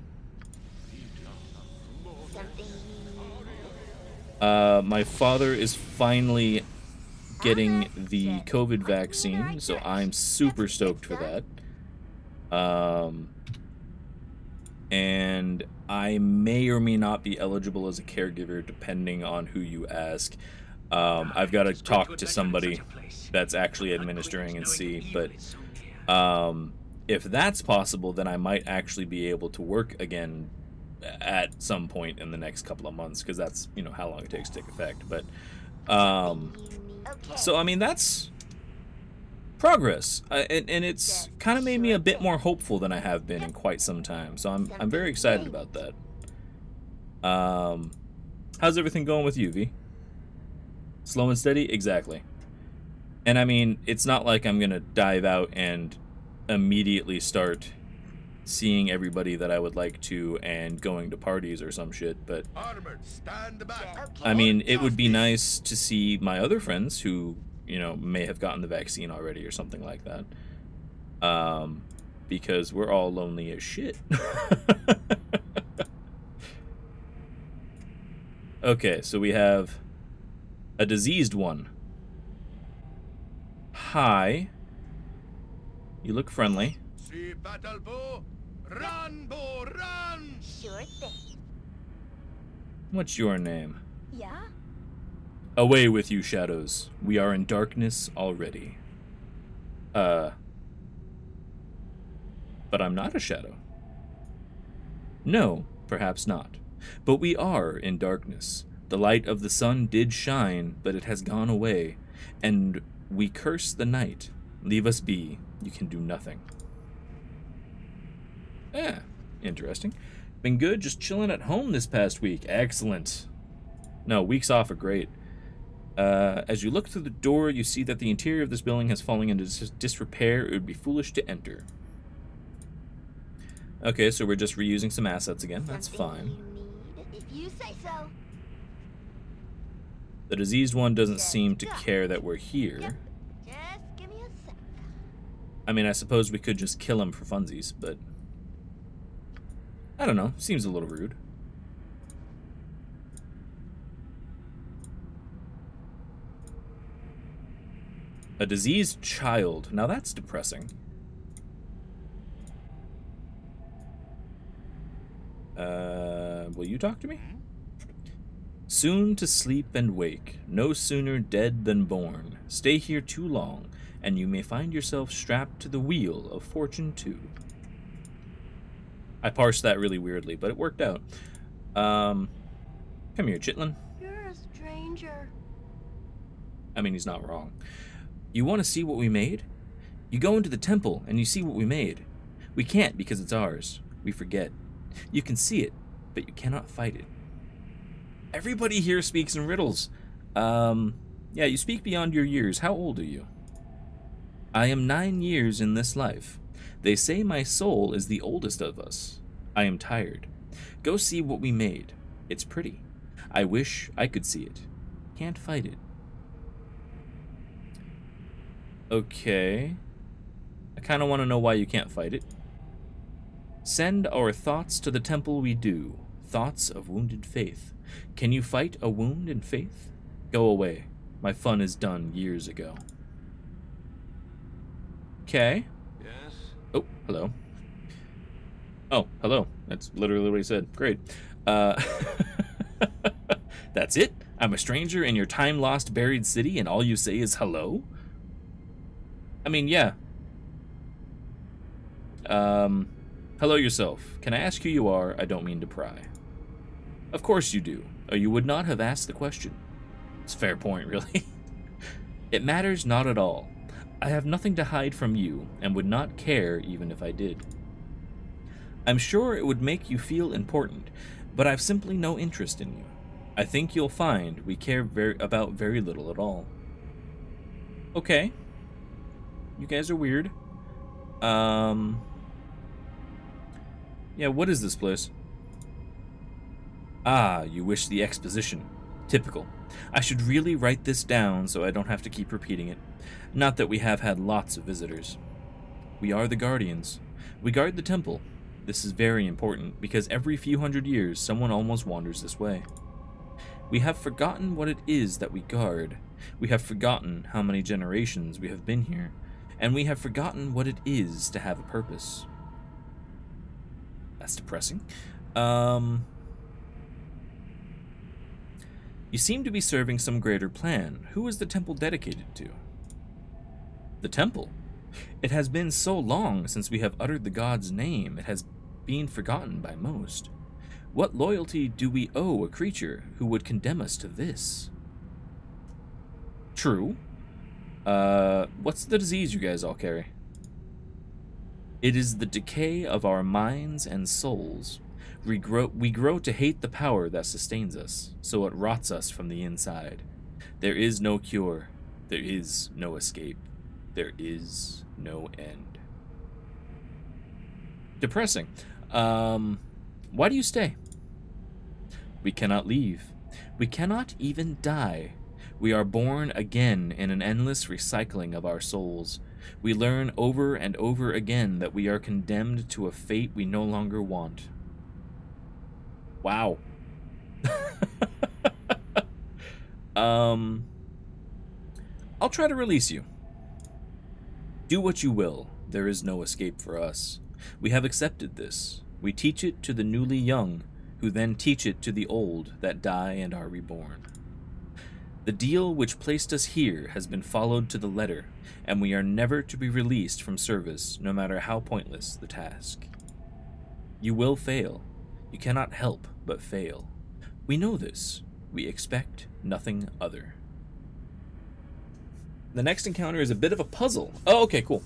Uh, my father is finally getting the COVID vaccine, so I'm super stoked for that. Um, and I may or may not be eligible as a caregiver, depending on who you ask. Um, I've got to talk to somebody that's actually administering and see, but... Um, if that's possible, then I might actually be able to work again at some point in the next couple of months, because that's, you know, how long it takes to take effect. But, um, okay. So, I mean, that's progress. I, and, and it's kind of made me a bit more hopeful than I have been in quite some time. So I'm, I'm very excited about that. Um, how's everything going with you, V? Slow and steady? Exactly. And I mean, it's not like I'm gonna dive out and immediately start seeing everybody that I would like to and going to parties or some shit, but I mean, it would be nice to see my other friends who you know, may have gotten the vaccine already or something like that. Um, because we're all lonely as shit. Okay, so we have a diseased one. Hi. You look friendly. See battle bo, run bo, run. Sure thing. What's your name? Yeah. Away with you, shadows. We are in darkness already. Uh. But I'm not a shadow. No, perhaps not. But we are in darkness. The light of the sun did shine, but it has gone away. And we curse the night. Leave us be. You can do nothing. Yeah, interesting. Been good just chilling at home this past week. Excellent. No, weeks off are great. Uh, as you look through the door, you see that the interior of this building has fallen into dis disrepair. It would be foolish to enter. Okay, so we're just reusing some assets again. That's fine. If you say so. The diseased one doesn't seem to care that we're here. Yep. Just give me a sec. I mean, I suppose we could just kill him for funsies, but I don't know. Seems a little rude. A diseased child. Now that's depressing. Uh, will you talk to me? Soon to sleep and wake, no sooner dead than born. Stay here too long, and you may find yourself strapped to the wheel of fortune too. I parsed that really weirdly, but it worked out. Um, come here, Chitlin. You're a stranger. I mean, he's not wrong. You want to see what we made? You go into the temple, and you see what we made. We can't because it's ours. We forget. You can see it, but you cannot fight it. Everybody here speaks in riddles. Um, yeah, you speak beyond your years. How old are you? I am nine years in this life. They say my soul is the oldest of us. I am tired. Go see what we made. It's pretty. I wish I could see it. Can't fight it. Okay. I kind of want to know why you can't fight it. Send our thoughts to the temple we do, thoughts of wounded faith. Can you fight a wound in faith? Go away. My fun is done years ago. Okay. Yes. Oh, hello. Oh, hello. That's literally what he said. Great. Uh, that's it? I'm a stranger in your time-lost buried city and all you say is hello? I mean, yeah. Um... Hello yourself. Can I ask who you are? I don't mean to pry. Of course you do, or you would not have asked the question. It's a fair point, really. It matters not at all. I have nothing to hide from you, and would not care even if I did. I'm sure it would make you feel important, but I've simply no interest in you. I think you'll find we care very, about very little at all. Okay. You guys are weird. Um... Yeah, what is this place? Ah, you wish the exposition. Typical. I should really write this down so I don't have to keep repeating it. Not that we have had lots of visitors. We are the guardians. We guard the temple. This is very important because every few hundred years someone almost wanders this way. We have forgotten what it is that we guard. We have forgotten how many generations we have been here. And we have forgotten what it is to have a purpose. That's depressing. Um, you seem to be serving some greater plan. Who is the temple dedicated to? The temple? It has been so long since we have uttered the god's name, it has been forgotten by most. What loyalty do we owe a creature who would condemn us to this? True. Uh, what's the disease you guys all carry? It is the decay of our minds and souls. We grow, we grow to hate the power that sustains us, so it rots us from the inside. There is no cure. There is no escape. There is no end. Depressing. Um, why do you stay? We cannot leave. We cannot even die. We are born again in an endless recycling of our souls. We learn over and over again that we are condemned to a fate we no longer want. Wow. um, I'll try to release you. Do what you will. There is no escape for us. We have accepted this. We teach it to the newly young, who then teach it to the old that die and are reborn. The deal which placed us here has been followed to the letter, and we are never to be released from service, no matter how pointless the task. You will fail. You cannot help but fail. We know this. We expect nothing other. The next encounter is a bit of a puzzle. Oh, okay, cool.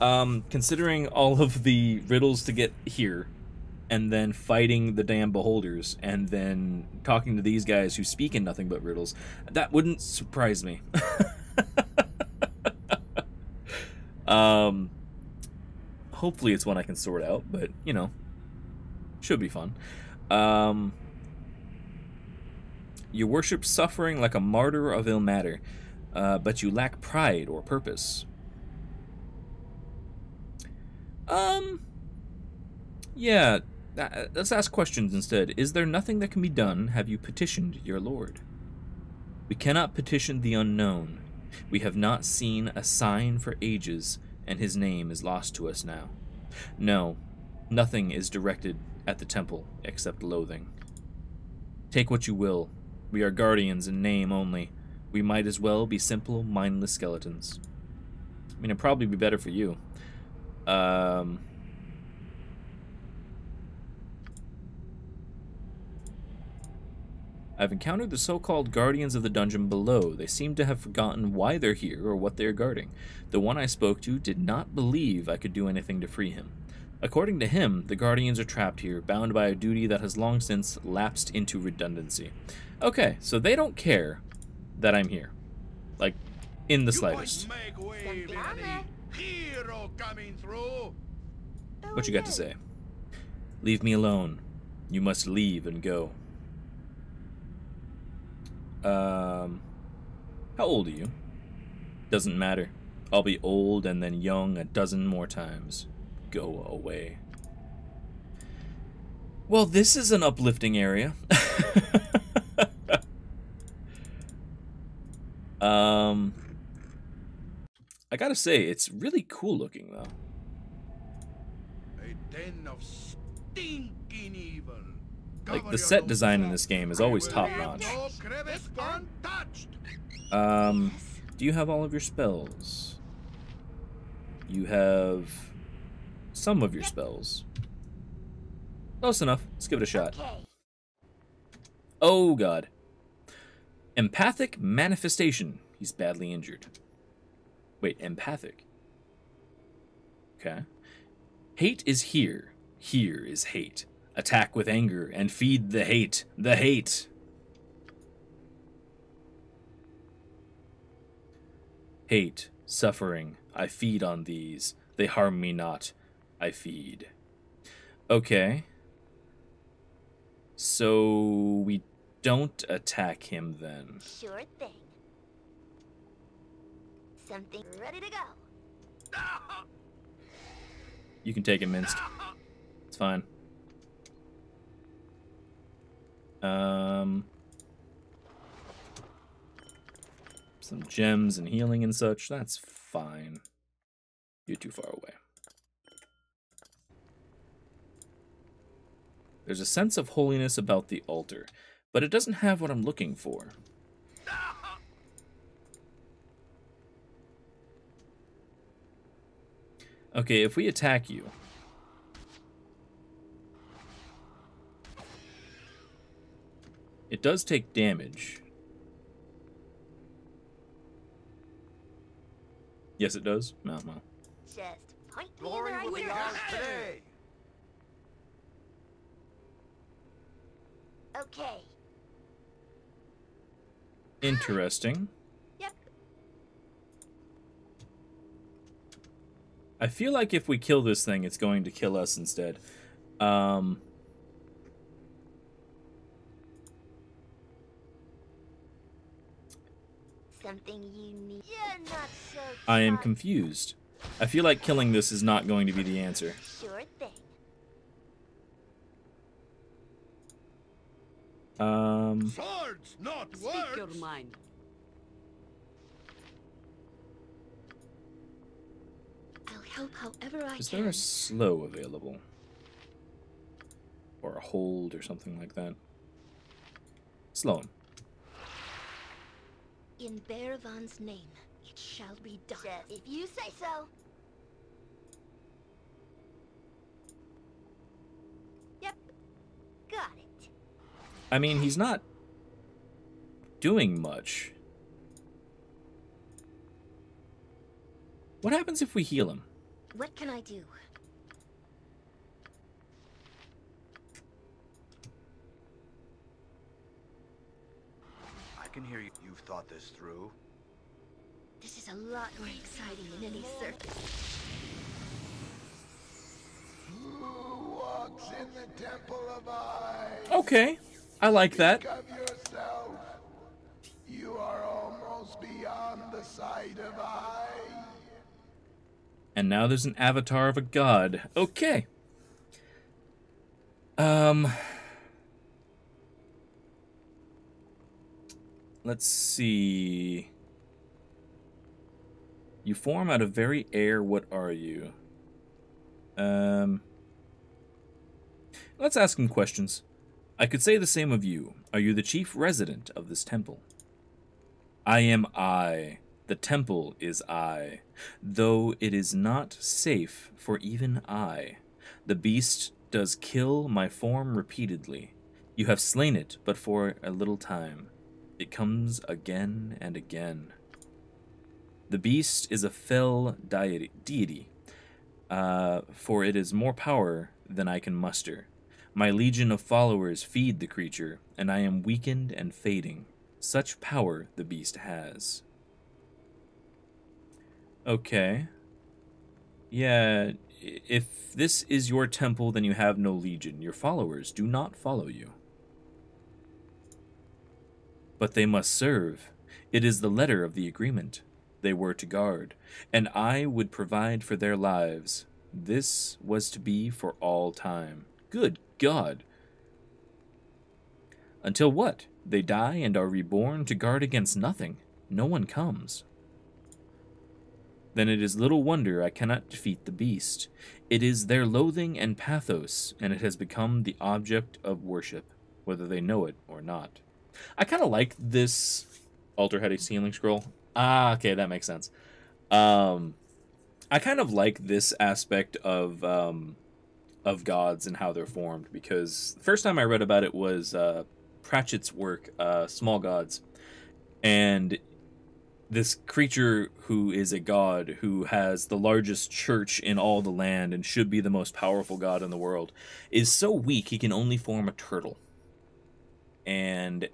Um, considering all of the riddles to get here, and then fighting the damn beholders, and then talking to these guys who speak in nothing but riddles, that wouldn't surprise me. um, hopefully it's one I can sort out, but, you know, should be fun. Um, you worship suffering like a martyr of ill matter, uh, but you lack pride or purpose. Um... Yeah, let's ask questions instead. Is there nothing that can be done? Have you petitioned your Lord? We cannot petition the unknown. We have not seen a sign for ages, and his name is lost to us now. No, nothing is directed at the temple except loathing. Take what you will. We are guardians in name only. We might as well be simple, mindless skeletons. I mean, it'd probably be better for you. Um... I've encountered the so-called guardians of the dungeon below. They seem to have forgotten why they're here or what they're guarding. The one I spoke to did not believe I could do anything to free him. According to him, the guardians are trapped here, bound by a duty that has long since lapsed into redundancy. Okay, so they don't care that I'm here. Like, in the slightest. What you got to say? Leave me alone. You must leave and go. Um, how old are you? Doesn't matter. I'll be old and then young a dozen more times. Go away. Well, this is an uplifting area. um, I gotta say, it's really cool looking, though. A den of stinking evil. Like, the set design in this game is always top-notch. Um, do you have all of your spells? You have some of your spells. Close enough. Let's give it a shot. Oh, God. Empathic manifestation. He's badly injured. Wait, empathic. Okay. Hate is here. Here is hate. Attack with anger and feed the hate. The hate. Hate, suffering, I feed on these. They harm me not, I feed. Okay. So we don't attack him then. Sure thing. Something ready to go. You can take it, Minsc. It's fine. Um, some gems and healing and such. That's fine. You're too far away. There's a sense of holiness about the altar, but it doesn't have what I'm looking for. Okay, if we attack you... It does take damage. Yes, it does. No, no. Just point me where I can. Okay. Interesting. Yep. I feel like if we kill this thing, it's going to kill us instead. Um... something unique. You're not so I am confused. I feel like killing this is not going to be the answer. Sure thing. Um. Swords, not words. Speak your mind. I'll help however I can. Is there a slow available? Or a hold or something like that? Slow him. In Baravan's name, it shall be done. Sure, if you say so. Yep. Got it. I mean, he's not doing much. What happens if we heal him? What can I do? I can hear you. You've thought this through. This is a lot more exciting than any circus. Who walks in the temple of Ai? Okay, I like that. Think of yourself. You are almost beyond the sight of Ai. And now there's an avatar of a god. Okay. Um. Let's see. You form out of very air. What are you? Um. Let's ask him questions. I could say the same of you. Are you the chief resident of this temple? I am I. The temple is I, though it is not safe for even I. The beast does kill my form repeatedly. You have slain it, but for a little time. It comes again and again. The beast is a fell deity, deity uh, for it is more power than I can muster. My legion of followers feed the creature, and I am weakened and fading. Such power the beast has. Okay. Yeah, if this is your temple, then you have no legion. Your followers do not follow you. But they must serve. It is the letter of the agreement. They were to guard, and I would provide for their lives. This was to be for all time. Good God. Until what? They die and are reborn to guard against nothing. No one comes. Then it is little wonder I cannot defeat the beast. It is their loathing and pathos, and it has become the object of worship, whether they know it or not. I kind of like this altar-headed ceiling scroll. Ah, okay, that makes sense. Um, I kind of like this aspect of um, of gods and how they're formed, because the first time I read about it was uh, Pratchett's work, uh, Small Gods, and this creature who is a god, who has the largest church in all the land and should be the most powerful god in the world, is so weak he can only form a turtle. And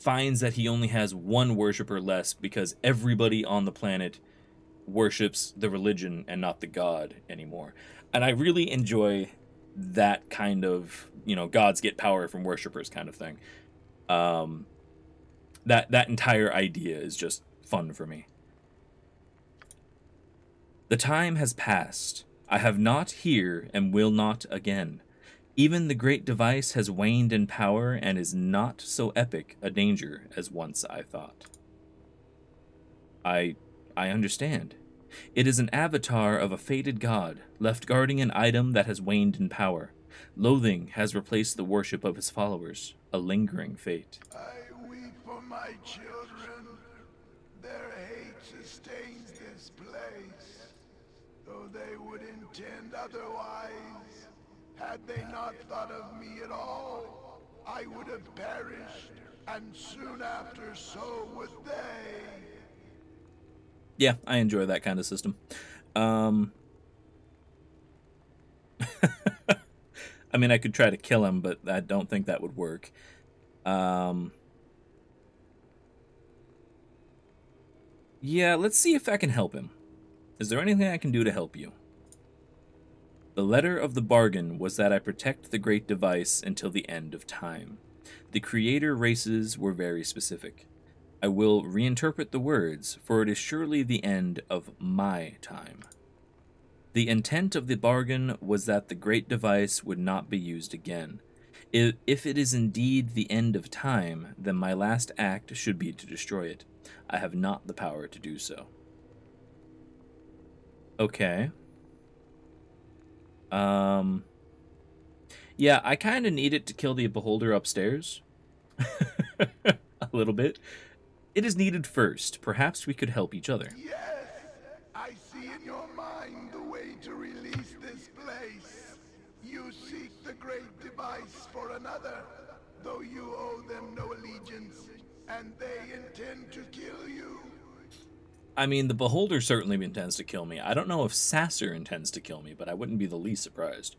finds that he only has one worshiper less because everybody on the planet worships the religion and not the god anymore. And I really enjoy that kind of, you know, gods get power from worshipers kind of thing. Um... That that entire idea is just fun for me. The time has passed. I have not here and will not again. Even the great device has waned in power and is not so epic a danger as once I thought. I I understand. It is an avatar of a fated god, left guarding an item that has waned in power. Loathing has replaced the worship of his followers, a lingering fate. I My children, their hate sustains this place, though they would intend otherwise. Had they not thought of me at all, I would have perished, and soon after so would they. Yeah, I enjoy that kind of system. Um, I mean, I could try to kill him, but I don't think that would work. Um... Yeah, let's see if I can help him. Is there anything I can do to help you? The letter of the bargain was that I protect the great device until the end of time. The creator races were very specific. I will reinterpret the words, for it is surely the end of my time. The intent of the bargain was that the great device would not be used again. If it is indeed the end of time, then my last act should be to destroy it. I have not the power to do so. Okay. Um. Yeah, I kind of need it to kill the beholder upstairs. A little bit. It is needed first. Perhaps we could help each other. Yes, I see in your mind the way to release this place. You seek the great device for another, though you owe them no allegiance, and they intend to kill you. I mean, the beholder certainly intends to kill me. I don't know if Sassar intends to kill me, but I wouldn't be the least surprised.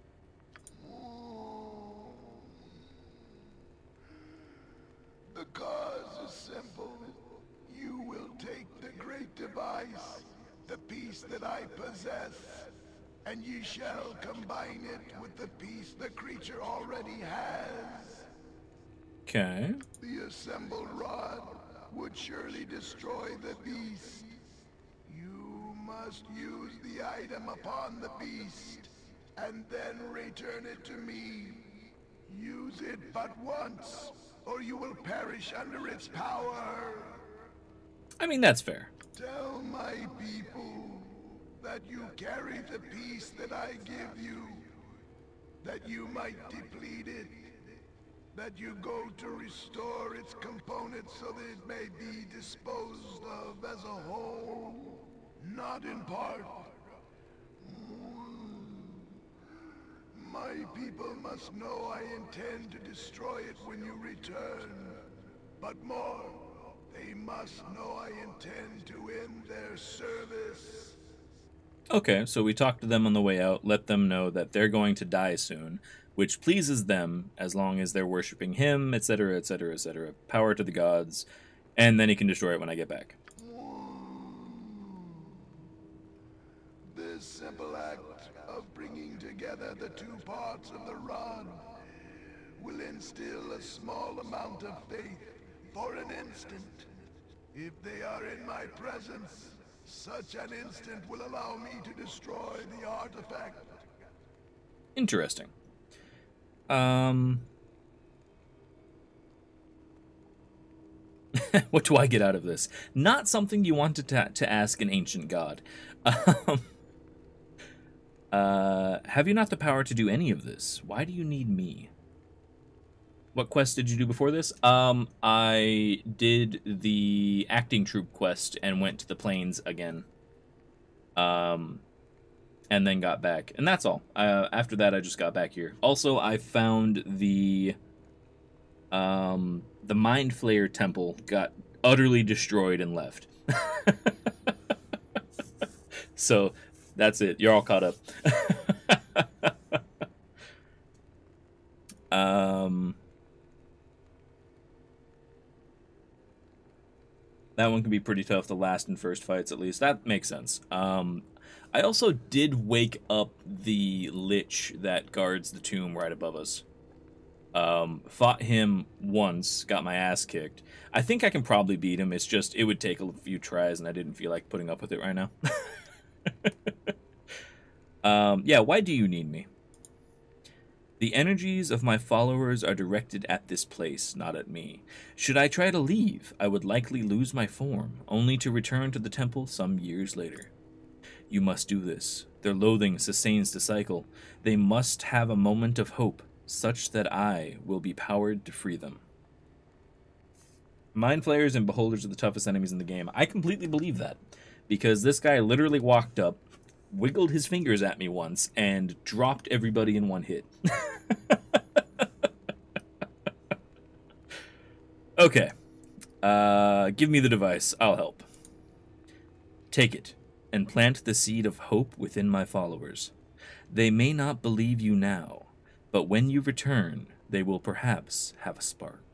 The cause is simple. You will take the great device, the peace that I possess, and you shall combine it with the peace the creature already has. Okay. The assembled rod would surely destroy the beast. You must use the item upon the beast, and then return it to me. Use it but once, or you will perish under its power. I mean, that's fair. Tell my people that you carry the peace that I give you, that you might deplete it, that you go to restore its components so that it may be disposed of as a whole, not in part. My people must know I intend to destroy it when you return. But more, they must know I intend to end their service. Okay, so we talk to them on the way out, let them know that they're going to die soon, which pleases them as long as they're worshiping him, et cetera, et cetera, et cetera. Power to the gods, and then he can destroy it when I get back. This simple act of bringing together the two parts of the rod will instill a small amount of faith for an instant. If they are in my presence, such an instant will allow me to destroy the artifact. Interesting. Um, what do I get out of this? Not something you wanted to, to ask an ancient god. Um, uh, have you not the power to do any of this? Why do you need me? What quest did you do before this? Um, I did the acting troupe quest and went to the plains again. Um... And then got back. And that's all. Uh, after that, I just got back here. Also, I found the um, the Mind Flayer Temple got utterly destroyed and left. So, that's it. You're all caught up. um, that one can be pretty tough. The last and first fights, at least. That makes sense. Um... I also did wake up the Lich that guards the tomb right above us. Um, fought him once, got my ass kicked. I think I can probably beat him, it's just it would take a few tries and I didn't feel like putting up with it right now. um, yeah, why do you need me? The energies of my followers are directed at this place, not at me. Should I try to leave, I would likely lose my form, only to return to the temple some years later. You must do this. Their loathing sustains the cycle. They must have a moment of hope, such that I will be powered to free them. Mind Flayers and Beholders are the toughest enemies in the game. I completely believe that, because this guy literally walked up, wiggled his fingers at me once, and dropped everybody in one hit. Okay. Uh, give me the device. I'll help. Take it. And plant the seed of hope within my followers. They may not believe you now, but when you return, they will perhaps have a spark.